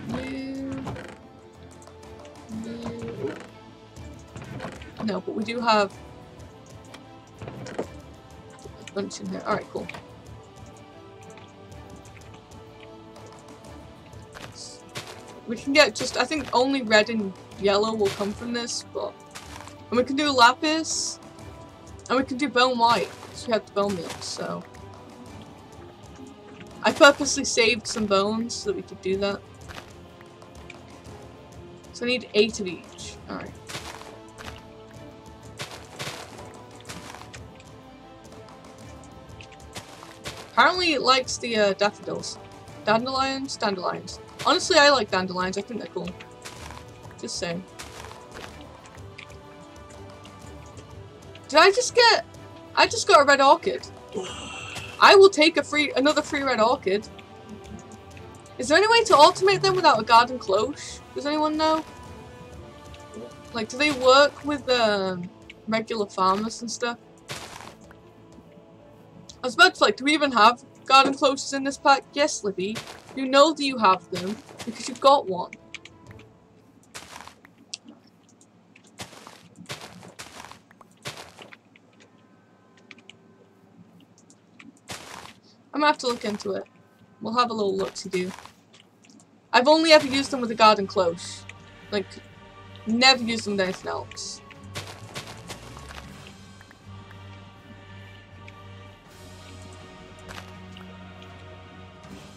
No. No. No, but we do have a bunch in here. Alright, cool. We can get just, I think only red and yellow will come from this, but. And we can do lapis. And we can do bone white. We have the bone meal, so I purposely saved some bones so that we could do that. So I need eight of each. Alright. Apparently it likes the uh, daffodils. Dandelions? Dandelions. Honestly, I like dandelions. I think they're cool. Just saying. Did I just get... I just got a red orchid. I will take a free, another free red orchid. Is there any way to automate them without a garden cloche? Does anyone know? Like, do they work with um, regular farmers and stuff? I was about to, like, do we even have garden cloches in this pack? Yes, Libby. You know that you have them because you've got one. I'm gonna have to look into it. We'll have a little look-to-do. I've only ever used them with a garden cloche. Like, never used them with anything else.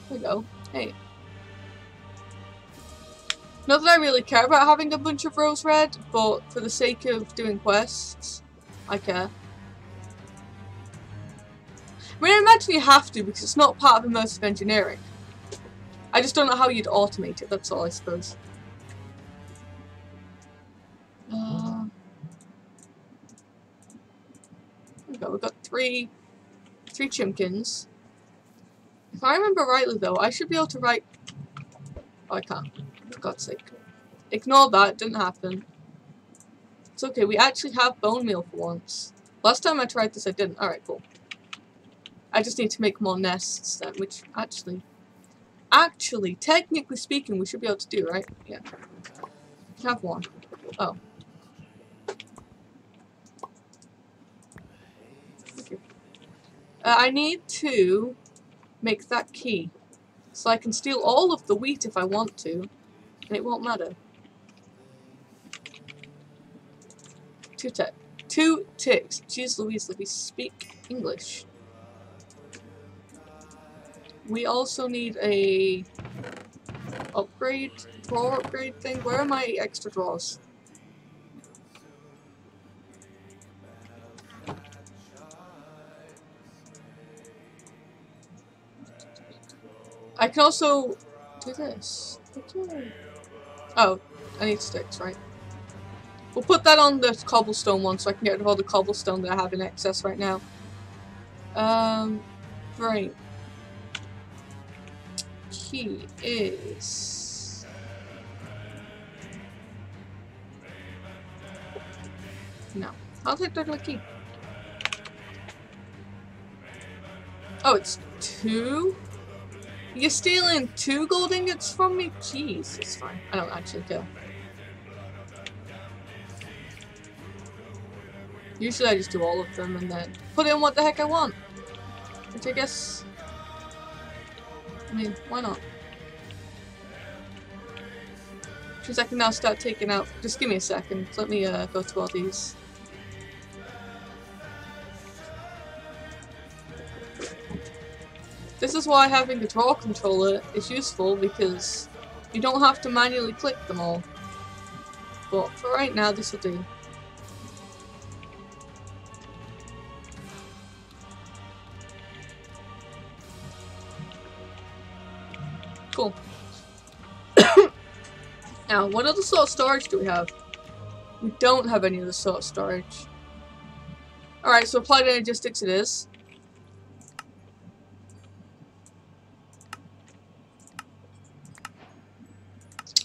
There we go. Hey. Not that I really care about having a bunch of rose red, but for the sake of doing quests, I care. I mean, I imagine you have to because it's not part of immersive engineering. I just don't know how you'd automate it, that's all I suppose. Uh, there we go, we've got three, three chimkins. If I remember rightly though, I should be able to write... Oh, I can't. For God's sake. Ignore that, it didn't happen. It's okay, we actually have bone meal for once. Last time I tried this I didn't. Alright, cool. I just need to make more nests then, which actually... Actually, technically speaking, we should be able to do, right? Yeah. Have one. Oh. Okay. Uh, I need to make that key. So I can steal all of the wheat if I want to, and it won't matter. Two tick. Two ticks. Jeez Louise, let me speak English. We also need a upgrade, drawer upgrade thing. Where are my extra drawers? I can also do this. Okay. Oh, I need sticks, right? We'll put that on the cobblestone one so I can get rid of all the cobblestone that I have in excess right now. Um, right. Key is... No. How did I do my key? Oh, it's two? You're stealing two gold ingots from me? Jeez, it's fine. I don't actually care. Usually I just do all of them and then put in what the heck I want. Which I guess... I mean, why not? Because I can now start taking out... Just give me a second. Let me uh, go to all these. This is why having a draw controller is useful, because you don't have to manually click them all. But for right now, this will do. Cool. Now, what other sort of storage do we have? We don't have any other sort of storage. Alright, so applied logistics it is.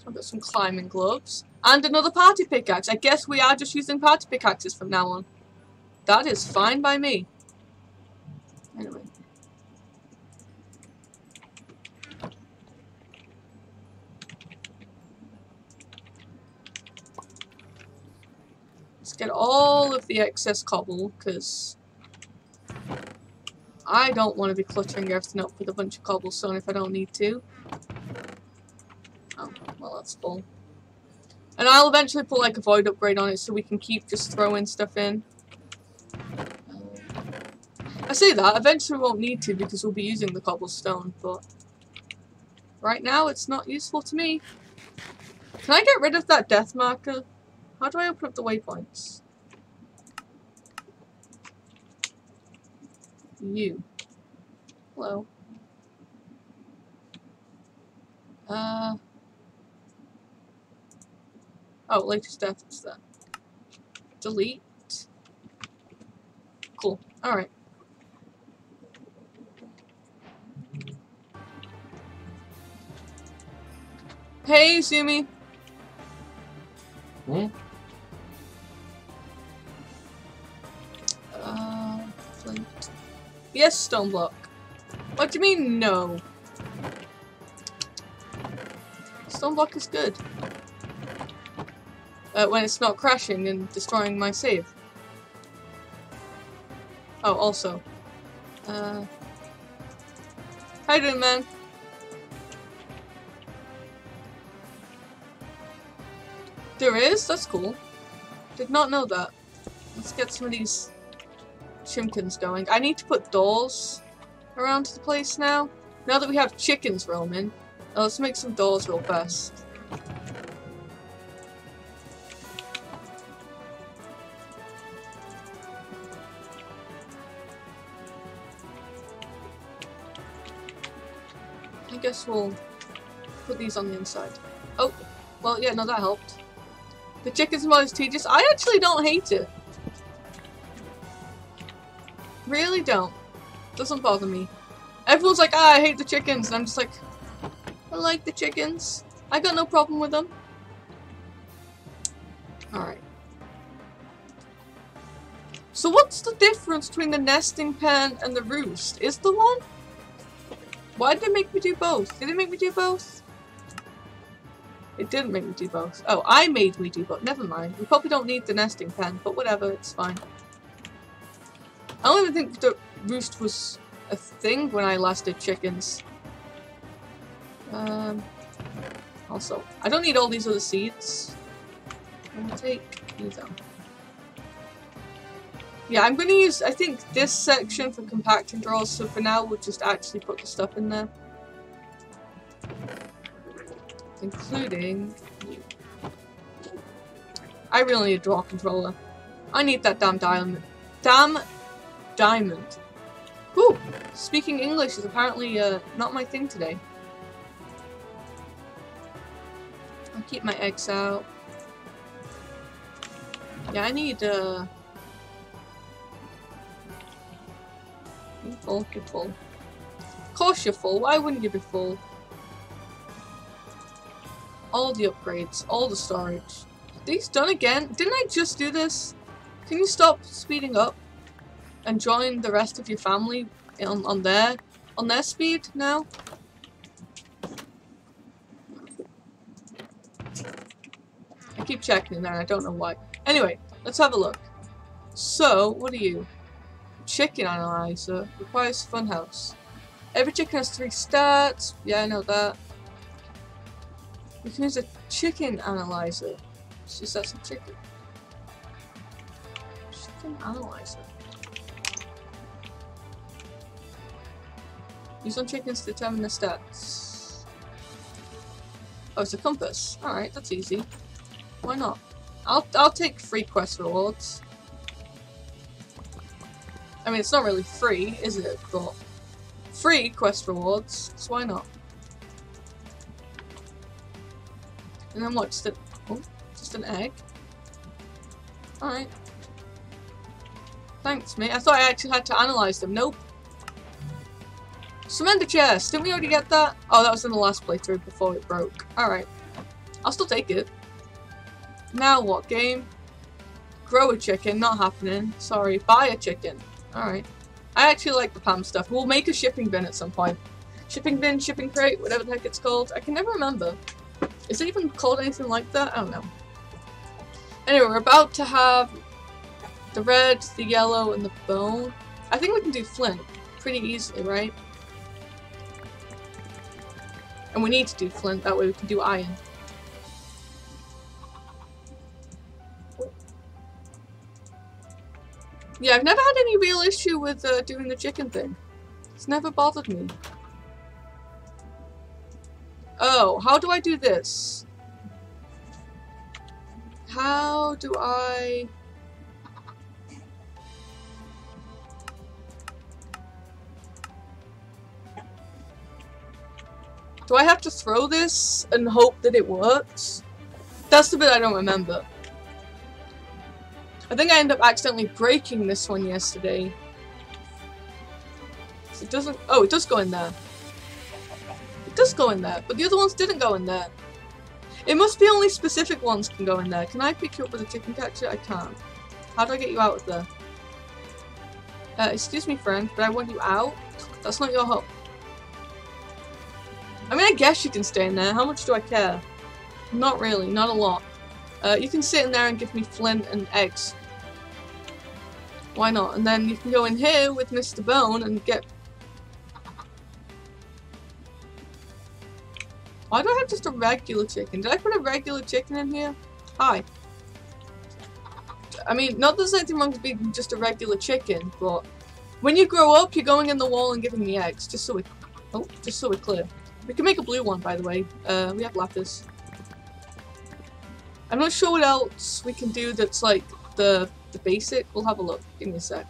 I've got some climbing gloves. And another party pickaxe. I guess we are just using party pickaxes from now on. That is fine by me. Anyway. Let's get all of the excess cobble, because I don't want to be cluttering everything up with a bunch of cobblestone if I don't need to. Oh, well that's full. And I'll eventually put like a void upgrade on it so we can keep just throwing stuff in. I say that, eventually we won't need to because we'll be using the cobblestone, but right now it's not useful to me. Can I get rid of that death marker? How do I open up the waypoints? You. Hello. Uh... Oh, latest death is that. Delete. Cool. Alright. Hey, Zumi. Hmm? Uh, flint. Yes, Stoneblock. What do you mean, no? Stoneblock is good. Uh, when it's not crashing and destroying my save. Oh, also. Uh, how you doing, man? There is? That's cool. Did not know that. Let's get some of these chimkins going. I need to put doors around the place now. Now that we have chickens roaming. Uh, let's make some doors real fast. I guess we'll put these on the inside. Oh, well, yeah, no, that helped. The chicken's most tedious. I actually don't hate it. Really don't. Doesn't bother me. Everyone's like, ah, I hate the chickens, and I'm just like, I like the chickens. I got no problem with them. Alright. So what's the difference between the nesting pen and the roost? Is the one? Why did it make me do both? Did it make me do both? It didn't make me do both. Oh, I made me do both. Never mind. We probably don't need the nesting pen, but whatever, it's fine. I don't even think the roost was a thing when I last did chickens. Um, also, I don't need all these other seeds. I'm gonna take these out. Yeah, I'm gonna use, I think, this section for compacting drawers, so for now we'll just actually put the stuff in there. Including... I really need a drawer controller. I need that damn diamond. Damn diamond. Whew! Speaking English is apparently uh, not my thing today. I'll keep my eggs out. Yeah, I need, uh... You're full, you're full. Of course you're full, why wouldn't you be full? All the upgrades, all the storage. Are these done again? Didn't I just do this? Can you stop speeding up? And join the rest of your family on, on their, on their speed now? I keep checking that, I don't know why. Anyway, let's have a look. So, what are you? Chicken analyzer requires funhouse. Every chicken has three stats. Yeah, I know that. We can use a chicken analyzer. It's just that's a chicken. Chicken analyzer. Use on chickens to determine the stats. Oh, it's a compass. All right, that's easy. Why not? I'll I'll take free quest rewards. I mean, it's not really free, is it? But free quest rewards, so why not? And then what's the? Oh, just an egg. All right. Thanks, mate. I thought I actually had to analyze them. Nope. Surrender chest. Didn't we already get that? Oh, that was in the last playthrough before it broke. All right. I'll still take it. Now what? Game. Grow a chicken. Not happening. Sorry. Buy a chicken. Alright. I actually like the P A M stuff. We'll make a shipping bin at some point. Shipping bin, shipping crate, whatever the heck it's called. I can never remember. Is it even called anything like that? I don't know. Anyway, we're about to have the red, the yellow, and the bone. I think we can do flint pretty easily, right? And we need to do flint, that way we can do iron. Yeah, I've never had any real issue with uh, doing the chicken thing. It's never bothered me. Oh, how do I do this? How do I... Do I have to throw this and hope that it works? That's the bit I don't remember. I think I ended up accidentally breaking this one yesterday. It doesn't- oh, it does go in there. It does go in there, but the other ones didn't go in there. It must be only specific ones can go in there. Can I pick you up with a chicken catcher? I can't. How do I get you out of there? Uh, excuse me, friend, but I want you out? That's not your home. I mean, I guess you can stay in there. How much do I care? Not really, not a lot. Uh, you can sit in there and give me flint and eggs. Why not? And then you can go in here with Mister Bone and get... Why do I have just a regular chicken? Did I put a regular chicken in here? Hi. I mean, not that there's anything wrong with being just a regular chicken, but... When you grow up, you're going in the wall and giving me eggs, just so we... Oh, just so we're clear. We can make a blue one, by the way. Uh, we have lapis. I'm not sure what else we can do that's like the the basic. We'll have a look. Give me a sec.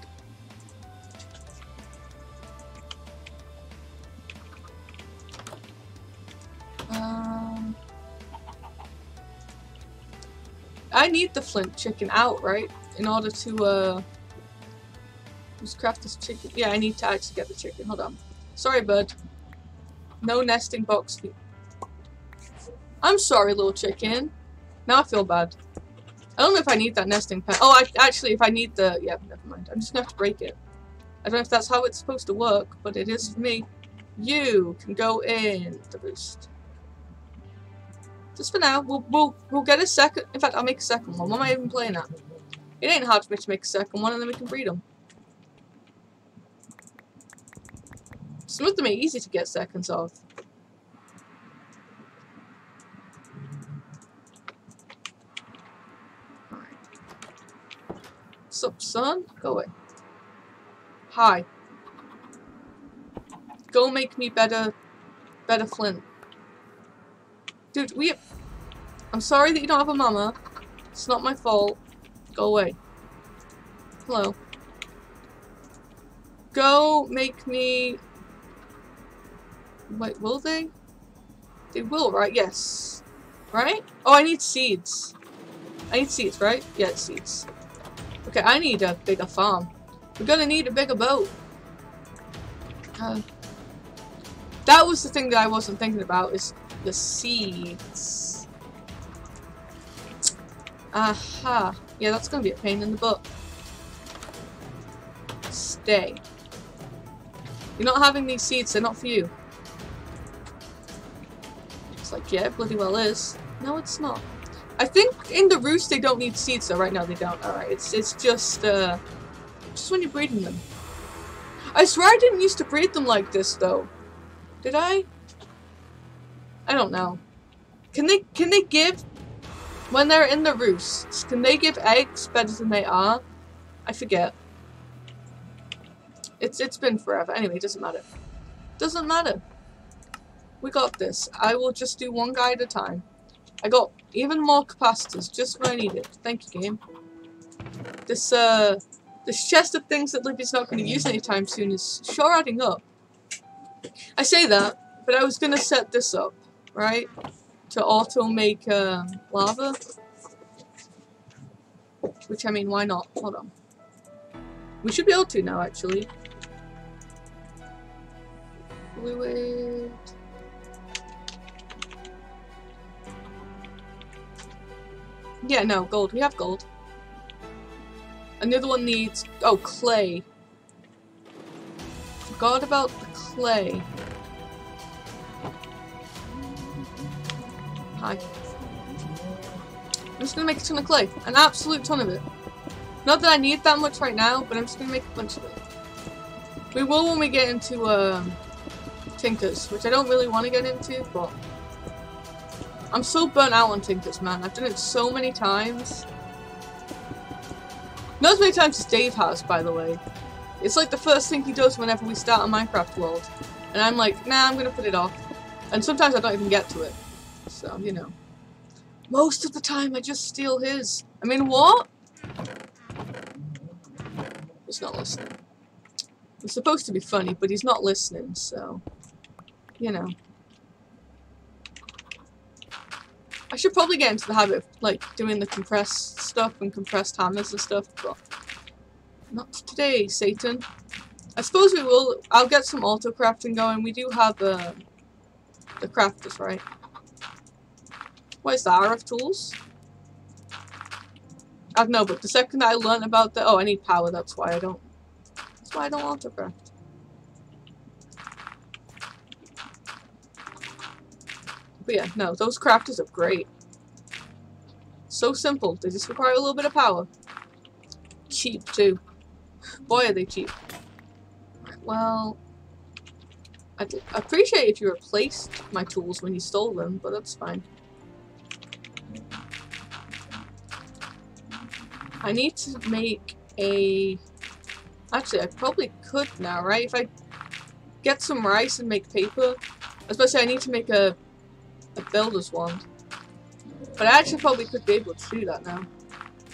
I need the flint chicken out, right? In order to, uh... let's craft this chicken. Yeah, I need to actually get the chicken. Hold on. Sorry, bud. No nesting box. I'm sorry, little chicken. Now I feel bad. I don't know if I need that nesting pen. Oh, I, actually, if I need the... Yeah, never mind. I'm just gonna have to break it. I don't know if that's how it's supposed to work, but it is for me. You can go in the boost. Just for now. We'll, we'll, we'll get a second... In fact, I'll make a second one. What am I even playing at? It ain't hard for me to make a second one, and then we can breed them. Some of them are easy to get seconds of. What's up, son? Go away. Hi. Go make me better, better flint. Dude, we... I'm sorry that you don't have a mama. It's not my fault. Go away. Hello. Go make me... Wait, will they? They will, right? Yes. Right? Oh, I need seeds. I need seeds, right? Yeah, it's seeds. Okay, I need a bigger farm. We're gonna need a bigger boat. Uh, that was the thing that I wasn't thinking about, is the seeds. Aha. Yeah, that's gonna be a pain in the butt. Stay. You're not having these seeds, they're not for you. It's like, yeah, it bloody well is. No, it's not. I think in the roost they don't need seeds, though. Right now they don't. Alright, it's it's just uh, just when you're breeding them. I swear I didn't used to breed them like this, though. Did I? I don't know. Can they can they give, when they're in the roosts, can they give eggs better than they are? I forget. It's it's been forever. Anyway, it doesn't matter. Doesn't matter. We got this. I will just do one guy at a time. I got even more capacitors, just when I need it. Thank you, game. This, uh, this chest of things that Libby's not going to use anytime soon is sure adding up. I say that, but I was going to set this up, right? To auto-make, um, lava. Which, I mean, why not? Hold on. We should be able to now, actually. Fluid... Yeah, no, gold. We have gold. Another one needs... Oh, clay. Forgot about the clay. Hi. I'm just gonna make a ton of clay. An absolute ton of it. Not that I need that much right now, but I'm just gonna make a bunch of it. We will when we get into, um... Tinkers, which I don't really want to get into, but... I'm so burnt out on Tinkers, man. I've done it so many times. Not as many times as Dave has, by the way. It's like the first thing he does whenever we start a Minecraft world. And I'm like, nah, I'm gonna put it off. And sometimes I don't even get to it. So, you know. Most of the time, I just steal his. I mean, what? He's not listening. It's supposed to be funny, but he's not listening, so... You know. I should probably get into the habit of, like, doing the compressed stuff and compressed hammers and stuff, but not today, Satan. I suppose we will. I'll get some auto-crafting going. We do have uh, the crafters, right? What is that, R F tools? I don't know, but the second I learned about the... Oh, I need power, that's why I don't... That's why I don't auto-craft. But yeah, no, those crafters are great. So simple. They just require a little bit of power. Cheap, too. Boy, are they cheap. Well, I'd appreciate if you replaced my tools when you stole them, but that's fine. I need to make a... Actually, I probably could now, right? If I get some rice and make paper... Especially, I need to make a... a builder's wand. But I actually probably could be able to do that now.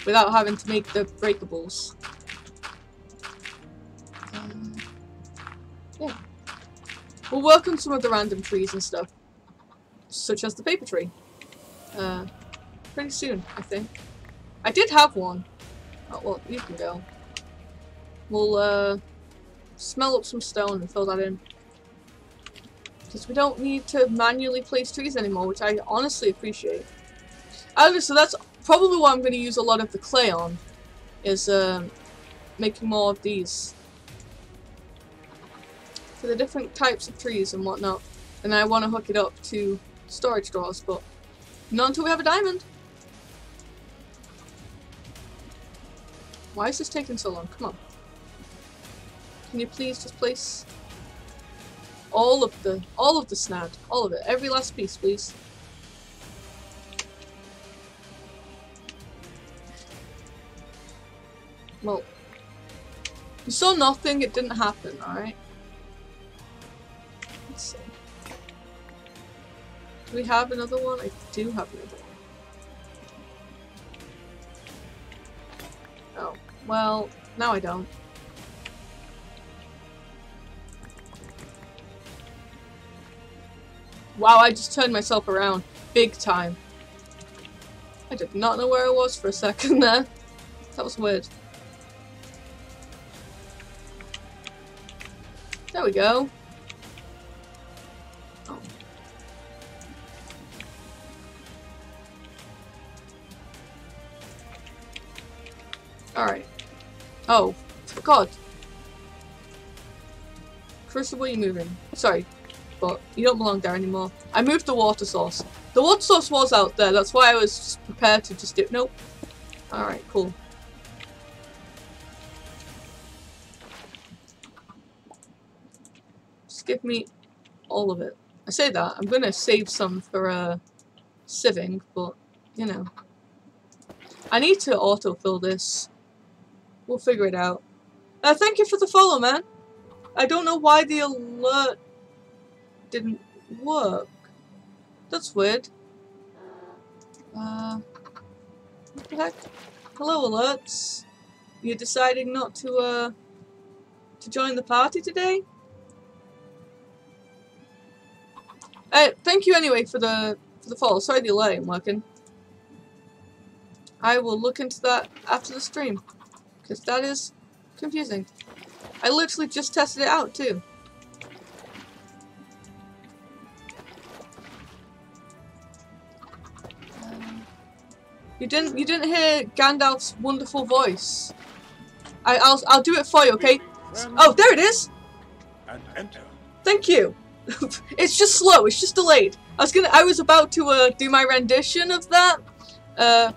Without having to make the breakables. Um, yeah. We'll work on some of the random trees and stuff. Such as the paper tree. Uh, pretty soon, I think. I did have one. Oh, well, you can go. We'll, uh, smell up some stone and fill that in. Because we don't need to manually place trees anymore, which I honestly appreciate. Okay, so that's probably what I'm going to use a lot of the clay on, is um, making more of these. For the different types of trees and whatnot. And I want to hook it up to storage drawers, but not until we have a diamond. Why is this taking so long? Come on. Can you please just place all of the, all of the snad, all of it, every last piece, please. Well, you saw nothing, it didn't happen, alright? Let's see. Do we have another one? I do have another one. Oh, well, now I don't. Wow, I just turned myself around. Big time. I did not know where I was for a second there. That was weird. There we go. Oh. Alright. Oh. God. Carissa, where are you moving? Sorry. But you don't belong there anymore. I moved the water source. The water source was out there, that's why I was prepared to just dip. Nope. Alright, cool. Just give me all of it. I say that, I'm gonna save some for uh, sieving, but you know. I need to autofill this. We'll figure it out. Uh, thank you for the follow, man. I don't know why the alert didn't work. That's weird. Uh, what the heck? Hello, alerts. You're deciding not to uh to join the party today? Uh, thank you anyway for the for the follow. Sorry the alert ain't working. I will look into that after the stream, because that is confusing. I literally just tested it out too. You didn't. You didn't hear Gandalf's wonderful voice. I, I'll. I'll do it for you. Okay. Oh, there it is. And enter. Thank you. It's just slow. It's just delayed. I was gonna. I was about to uh, do my rendition of that, uh,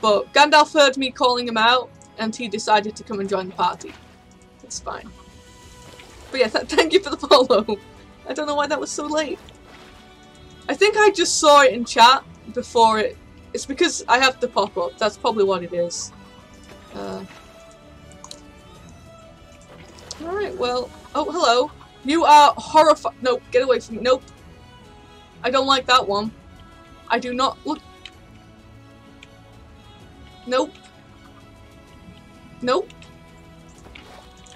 but Gandalf heard me calling him out, and he decided to come and join the party. It's fine. But yeah, th thank you for the follow. I don't know why that was so late. I think I just saw it in chat before it. It's because I have the pop-up, that's probably what it is. Uh, Alright, well... Oh, hello! You are horrified. Nope, get away from me. Nope. I don't like that one. I do not look... Nope. Nope.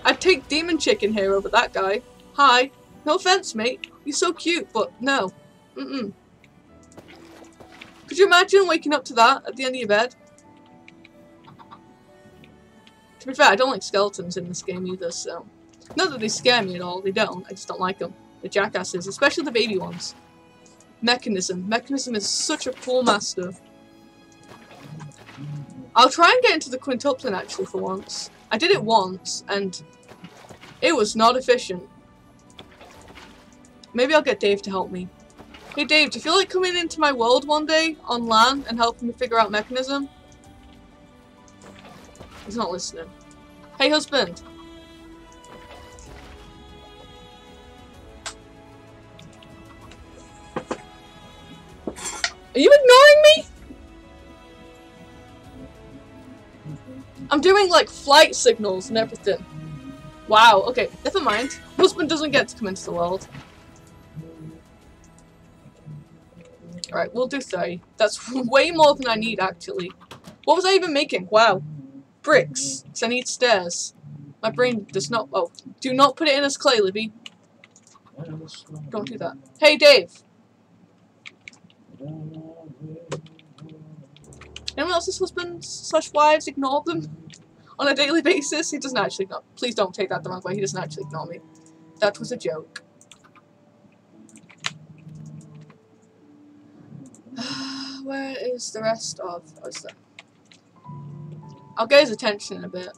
I'd take Demon Chicken here over that guy. Hi. No offense, mate. You're so cute, but no. Mm-mm. Could you imagine waking up to that at the end of your bed? To be fair, I don't like skeletons in this game either, so... Not that they scare me at all, they don't. I just don't like them. The jackasses, especially the baby ones. Mechanism. Mechanism is such a poor master. I'll try and get into the quintuplin, actually, for once. I did it once, and it was not efficient. Maybe I'll get Dave to help me. Hey Dave, do you feel like coming into my world one day, on LAN, and helping me figure out mechanism? He's not listening. Hey husband! Are you ignoring me?! I'm doing like flight signals and everything. Wow, okay, never mind. Husband doesn't get to come into the world. Alright, we'll do thirty. That's way more than I need, actually. What was I even making? Wow. Bricks. Because I need stairs. My brain does not... Oh, do not put it in as clay, Libby. Don't do that. Hey, Dave! Anyone else's husbands slash wives ignore them on a daily basis? He doesn't actually ignore. Please don't take that the wrong way. He doesn't actually ignore me. That was a joke. Where is the rest of? Oh, it's there. I'll get his attention in a bit.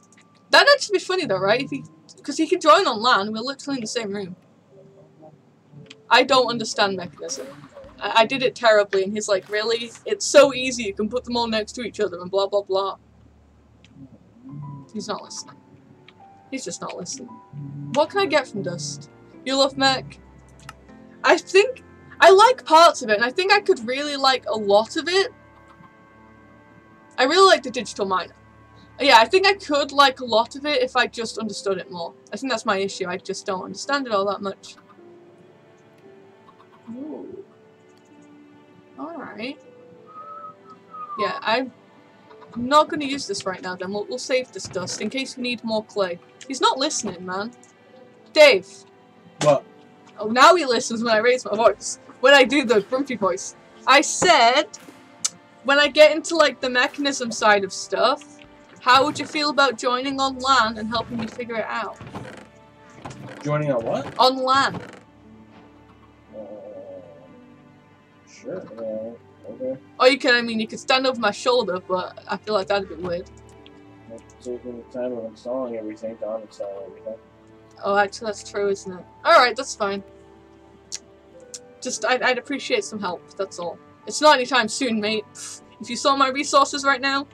That'd actually be funny though, right? If he, because he can join on LAN. We're literally in the same room. I don't understand mechanism. I, I did it terribly, and he's like, really? It's so easy. You can put them all next to each other and blah blah blah. He's not listening. He's just not listening. What can I get from Dust? You love Mech? I think I like parts of it, and I think I could really like a lot of it. I really like the digital miner. Yeah, I think I could like a lot of it if I just understood it more. I think that's my issue. I just don't understand it all that much. Ooh. Alright. Yeah, I'm not going to use this right now then. We'll, we'll save this dust in case we need more clay. He's not listening, man. Dave. What? Oh, now he listens when I raise my voice. When I do the grumpy voice. I said, when I get into like the mechanism side of stuff, how would you feel about joining on LAN and helping me figure it out? Joining on what? On LAN. Uh, sure. Uh, okay. Or you can, I mean, you could stand over my shoulder, but I feel like that'd be weird. It's taking the time of installing everything to uninstall everything. Oh, actually, that's true, isn't it? Alright, that's fine. Just, I'd, I'd appreciate some help, that's all. It's not anytime soon, mate. If you saw my resources right now,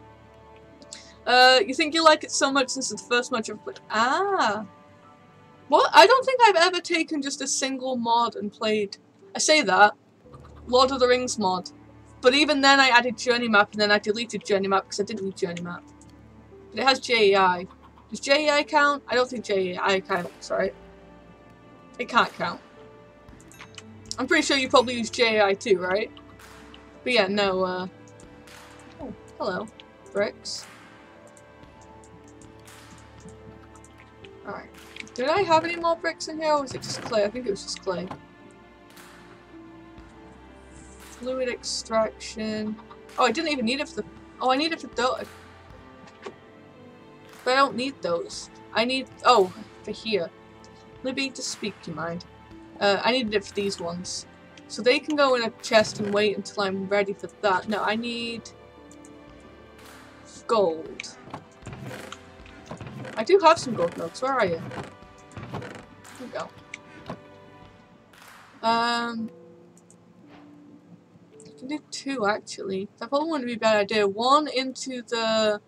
Uh, you think you like it so much since the first mod you've played? Ah! What? I don't think I've ever taken just a single mod and played. I say that. Lord of the Rings mod. But even then I added Journey Map and then I deleted Journey Map because I didn't need Journey Map. But it has J E I. Does J E I count? I don't think J E I counts, right? It can't count. I'm pretty sure you probably use J E I too, right? But yeah, no, uh... Oh, hello. Bricks. Alright. Did I have any more bricks in here or was it just clay? I think it was just clay. Fluid extraction. Oh, I didn't even need it for the... Oh, I need it for those. But I don't need those. I need... Oh, for here. Libby, just speak your mind. Uh, I needed it for these ones. So they can go in a chest and wait until I'm ready for that. No, I need... gold. I do have some gold nugs. Where are you? Here we go. Um, I can do two actually. That probably wouldn't be a bad idea. One into the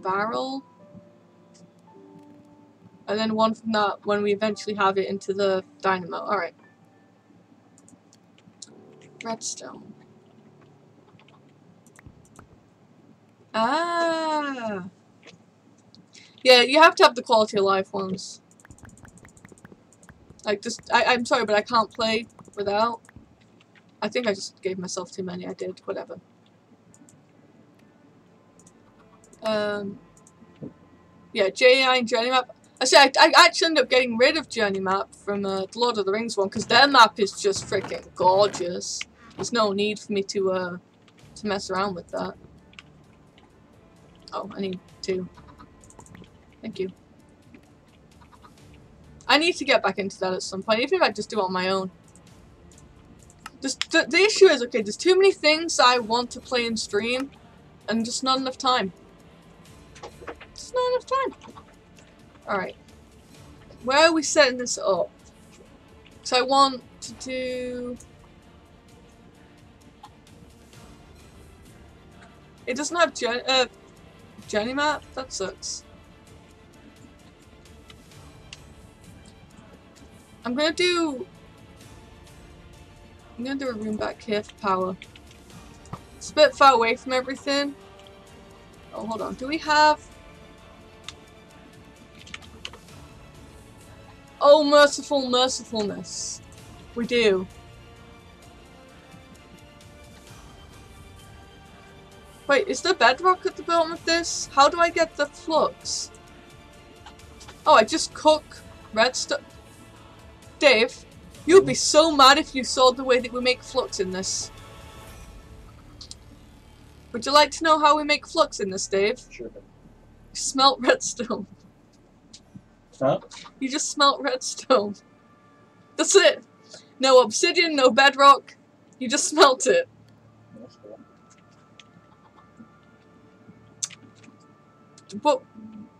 barrel, and then one from that when we eventually have it into the dynamo. All right. Redstone. Ah. Yeah, you have to have the quality of life ones. Like, just, I, I'm sorry, but I can't play without. I think I just gave myself too many, I did, whatever. Um, yeah, J A I and Journey Map. I say, I, I actually ended up getting rid of Journey Map from uh, the Lord of the Rings one, because their map is just freaking gorgeous. There's no need for me to, uh, to mess around with that. Oh, I need two. Thank you. I need to get back into that at some point, even if I just do it on my own. Just, the, the issue is, okay, there's too many things I want to play and stream, and just not enough time. Just not enough time. Alright. Where are we setting this up? So I want to do... It doesn't have journey, uh, journey map? That sucks. I'm gonna do. I'm gonna do a room back here for power. It's a bit far away from everything. Oh, hold on. Do we have? Oh, merciful mercifulness. We do. Wait, is there bedrock at the bottom of this? How do I get the flux? Oh, I just cook redstone. Dave, you'd be so mad if you saw the way that we make flux in this. Would you like to know how we make flux in this, Dave? Sure. You smelt redstone. Huh? You just smelt redstone. That's it. No obsidian, no bedrock. You just smelt it. But,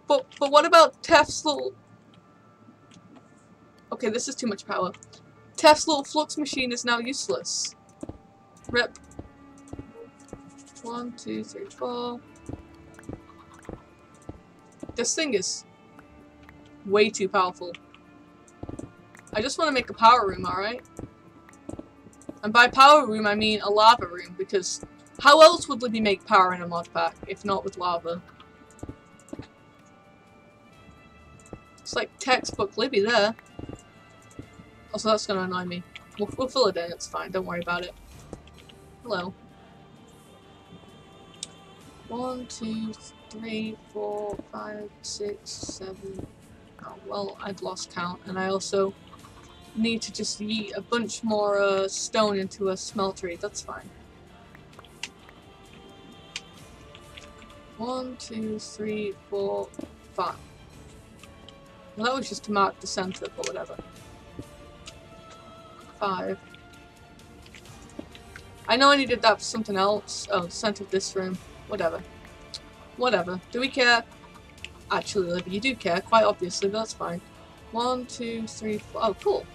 but, but what about Tef's little... Okay, this is too much power. Tef's little flux machine is now useless. Rip. One, two, three, four. This thing is way too powerful. I just want to make a power room, alright? And by power room, I mean a lava room, because how else would Libby make power in a mod pack, if not with lava? It's like textbook Libby there. Also, that's going to annoy me. We'll, we'll fill it in, it's fine, don't worry about it. Hello. One, two, three, four, five, six, seven... Oh, well, I'd lost count, and I also... need to just yeet a bunch more uh, stone into a smeltery. That's fine. One, two, three, four, five. Well, that was just to mark the center, but whatever. Five. I know I needed that for something else. Oh, center of this room. Whatever. Whatever. Do we care? Actually, Libby, you do care, quite obviously, but that's fine. One, two, three, four. Oh, cool.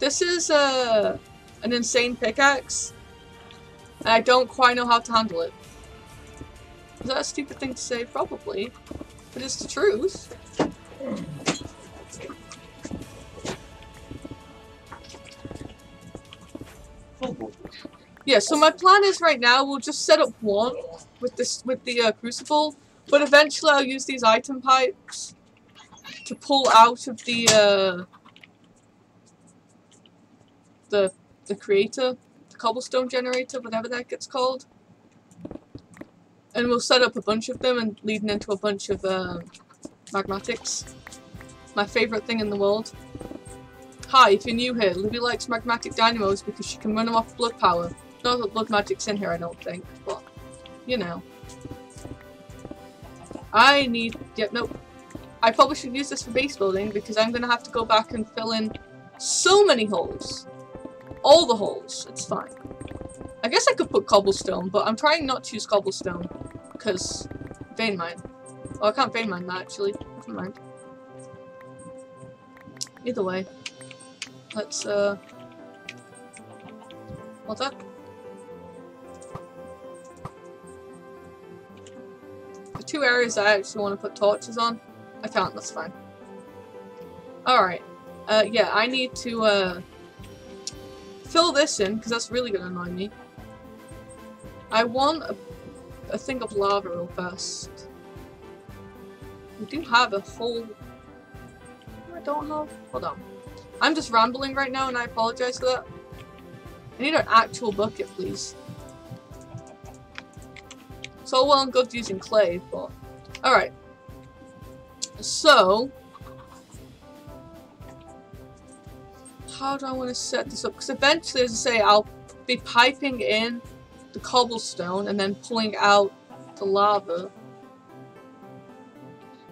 This is uh, an insane pickaxe, and I don't quite know how to handle it. Is that a stupid thing to say? Probably. But it's the truth. Yeah, so my plan is right now, we'll just set up one with, this, with the uh, crucible, but eventually I'll use these item pipes to pull out of the, uh, the, the creator, the cobblestone generator, whatever that gets called. And we'll set up a bunch of them and leading into a bunch of, uh, magmatics. My favorite thing in the world. Hi, if you're new here, Libby likes magmatic dynamos because she can run them off blood power. Not that blood magic's in here, I don't think, but, you know. I need, yep, yeah, nope. I probably should use this for base building because I'm going to have to go back and fill in so many holes. All the holes. It's fine. I guess I could put cobblestone, but I'm trying not to use cobblestone because vein mine. Oh, I can't vein mine that actually. Never mind. Either way. Let's, uh... what's that? The two areas I actually want to put torches on. I can't, that's fine. Alright. Uh, yeah, I need to, uh... fill this in, because that's really gonna annoy me. I want a, a thing of lava real fast. We do have a whole... I don't have... Hold on. I'm just rambling right now, and I apologize for that. I need an actual bucket, please. It's all well and good using clay, but... Alright. So, how do I want to set this up? Because eventually, as I say, I'll be piping in the cobblestone and then pulling out the lava.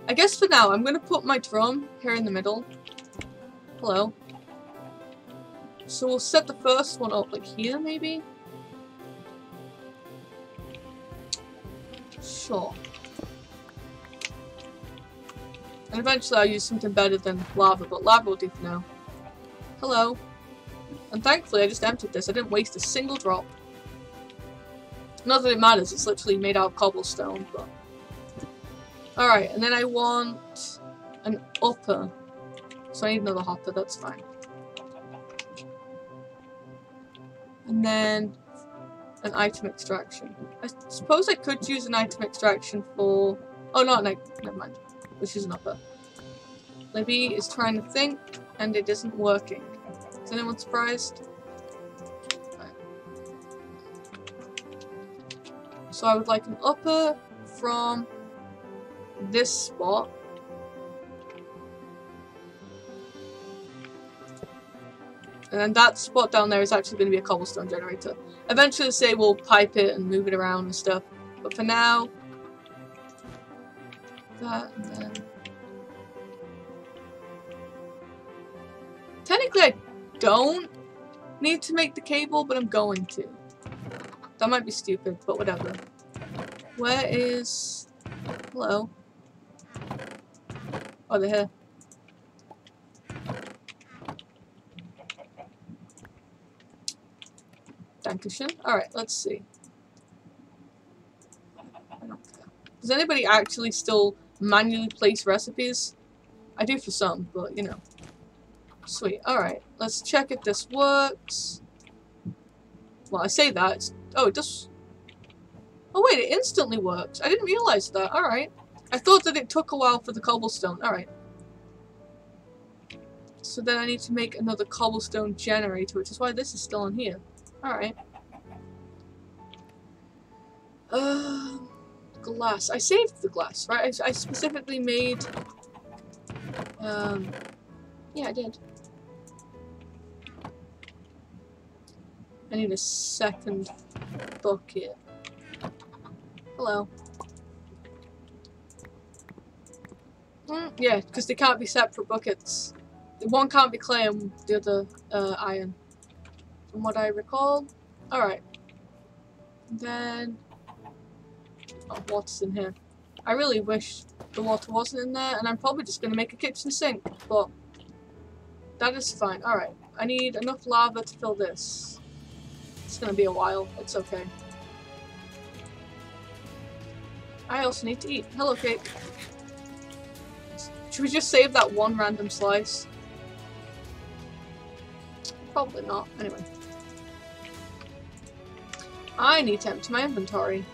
I guess for now, I'm going to put my drum here in the middle. Hello. So we'll set the first one up like here, maybe? Sure. And eventually I'll use something better than lava, but lava will do for now. Hello. And thankfully I just emptied this, I didn't waste a single drop. Not that it matters, it's literally made out of cobblestone, but... Alright, and then I want an upper. So I need another hopper, that's fine. And then an item extraction. I suppose I could use an item extraction for... Oh, not an item, never mind. Which is an upper. Libby is trying to think, and it isn't working. Is anyone surprised? Right. So I would like an upper from this spot. And then that spot down there is actually going to be a cobblestone generator. Eventually, say we'll pipe it and move it around and stuff. But for now, that and then. Technically, I don't need to make the cable, but I'm going to. That might be stupid, but whatever. Where is... Hello. Oh, they're here. Dankeschön. Alright, let's see. Does anybody actually still manually place recipes? I do for some, but you know. Sweet. Alright, let's check if this works. Well, I say that. It's Oh, it does... Oh wait, it instantly works. I didn't realise that. Alright. I thought that it took a while for the cobblestone. Alright. So then I need to make another cobblestone generator, which is why this is still on here. Alright. Uh, glass. I saved the glass, right? I, I specifically made... Um, yeah, I did. I need a second bucket. Hello. Mm, yeah, because they can't be separate buckets. One can't be clay and the other uh, iron. From what I recall. Alright. Then... Oh, water's in here. I really wish the water wasn't in there, and I'm probably just going to make a kitchen sink, but... That is fine. Alright. I need enough lava to fill this. It's going to be a while. It's okay. I also need to eat. Hello, cake. Should we just save that one random slice? Probably not. Anyway. I need to empty my inventory.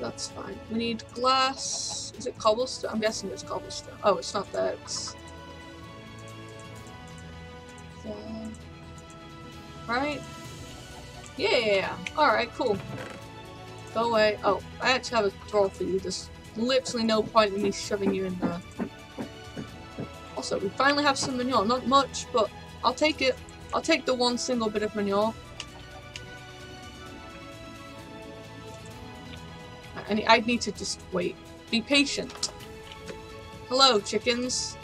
That's fine. We need glass. Is it cobblestone? I'm guessing it's cobblestone. Oh, it's not there. It's there. Right? Yeah. Alright, cool. Go away. Oh, I actually have a drawer for you. There's literally no point in me shoving you in there. Also, we finally have some manure. Not much, but I'll take it. I'll take the one single bit of manure. I, I need to just wait. Be patient. Hello, chickens.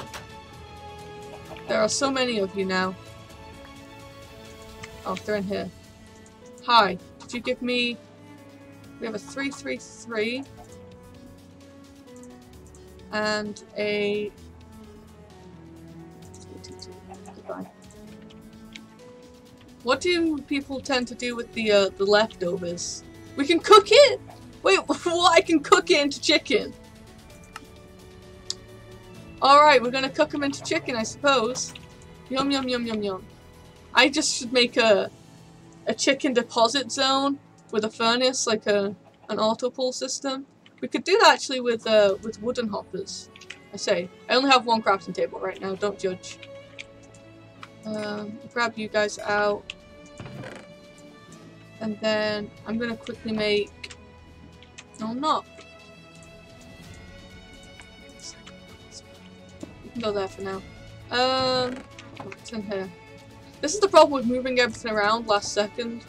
There are so many of you now. Oh, they're in here. Hi. Did you give me... We have a three three three and a two two two. Goodbye. What do people tend to do with the uh, the leftovers? We can cook it. Wait, what? I can cook it into chicken. All right, we're gonna cook them into chicken, I suppose. Yum yum yum yum yum. I just should make a a chicken deposit zone. With a furnace, like a an auto pull system, we could do that actually with uh, with wooden hoppers. I say I only have one crafting table right now. Don't judge. Um, grab you guys out, and then I'm gonna quickly make. No, I'm not. We can go there for now. Um, what's in here? This is the problem with moving everything around last second.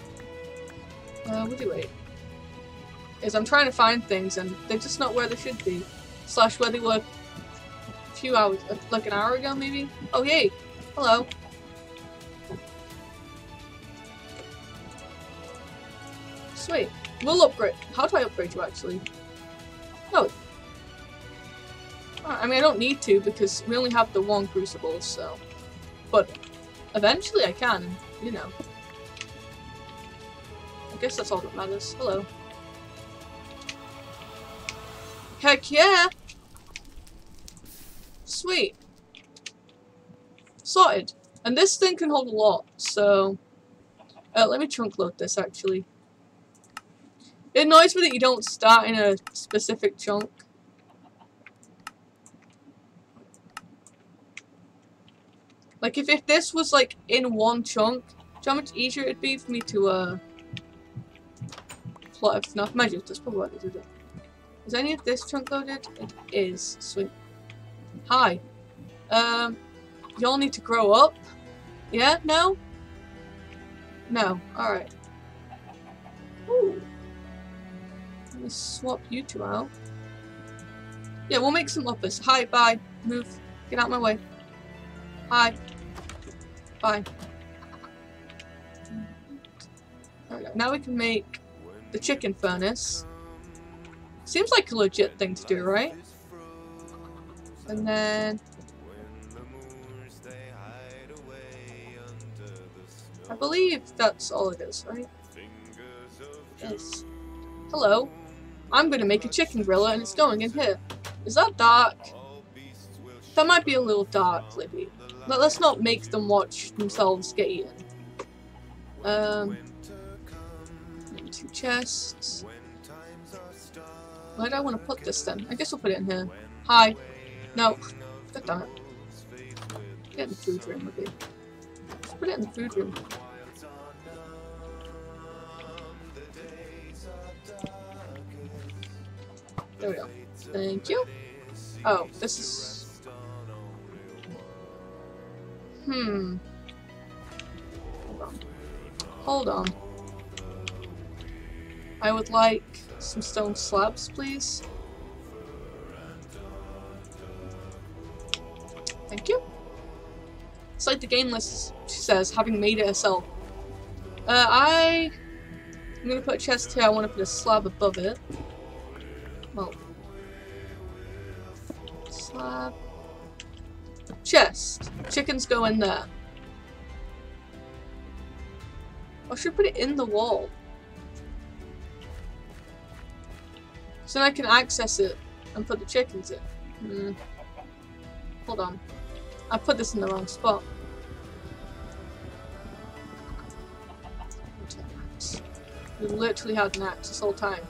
Uh, what do wait? Is I'm trying to find things and they're just not where they should be. Slash where they were a few hours, like an hour ago maybe? Oh yay! Hello. Sweet. We'll upgrade. How do I upgrade you actually? Oh. I mean I don't need to because we only have the one crucible, so. But eventually I can, you know. I guess that's all that matters. Hello. Heck yeah! Sweet. Sorted. And this thing can hold a lot, so... Uh, let me chunk load this, actually. It annoys me that you don't start in a specific chunk. Like, if, if this was, like, in one chunk, do you know how much easier it'd be for me to, uh... Lot of not measures, that's probably what it is. Is any of this chunk loaded? It is. Sweet. Hi. Um, y'all need to grow up. Yeah? No? No. Alright. Ooh. Let me swap you two out. Yeah, we'll make some uppers. Hi, bye. Move. Get out of my way. Hi. Bye. There we go. Now we can make the chicken furnace. Seems like a legit thing to do, right? And then... I believe that's all it is, right? Yes. Hello. I'm gonna make a chicken griller and it's going in here. Is that dark? That might be a little dark, Libby. But let's not make them watch themselves get eaten. Um... Two chests. Where do I want to put this then? I guess I'll put it in here. Hi. No. God damn it. Get in the food room, Libby. Let's put it in the food room. There we go. Thank you. Oh, this is... Hmm. Hold on. Hold on. I would like some stone slabs, please. Thank you. It's like the game list says, having made it herself. Uh, I... I'm gonna put a chest here. I want to put a slab above it. Well... Slab... Chest. Chickens go in there. I should put it in the wall. So then I can access it and put the chickens in. Mm. Hold on. I put this in the wrong spot. We literally had an axe this whole time.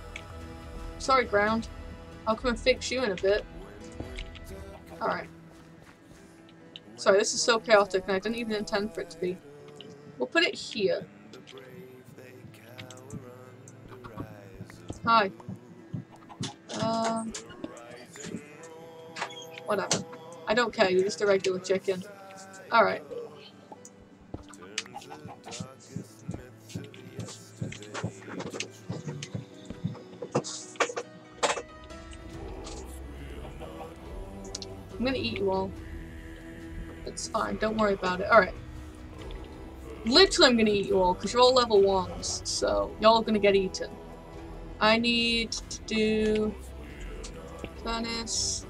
Sorry, ground. I'll come and fix you in a bit. Alright. Sorry, this is so chaotic and I didn't even intend for it to be. We'll put it here. Hi. Um, whatever. I don't care, you're just a regular chicken. Alright. I'm gonna eat you all. It's fine, don't worry about it. Alright. Literally I'm gonna eat you all, because you're all level ones, so you're all gonna get eaten. I need to do furnace.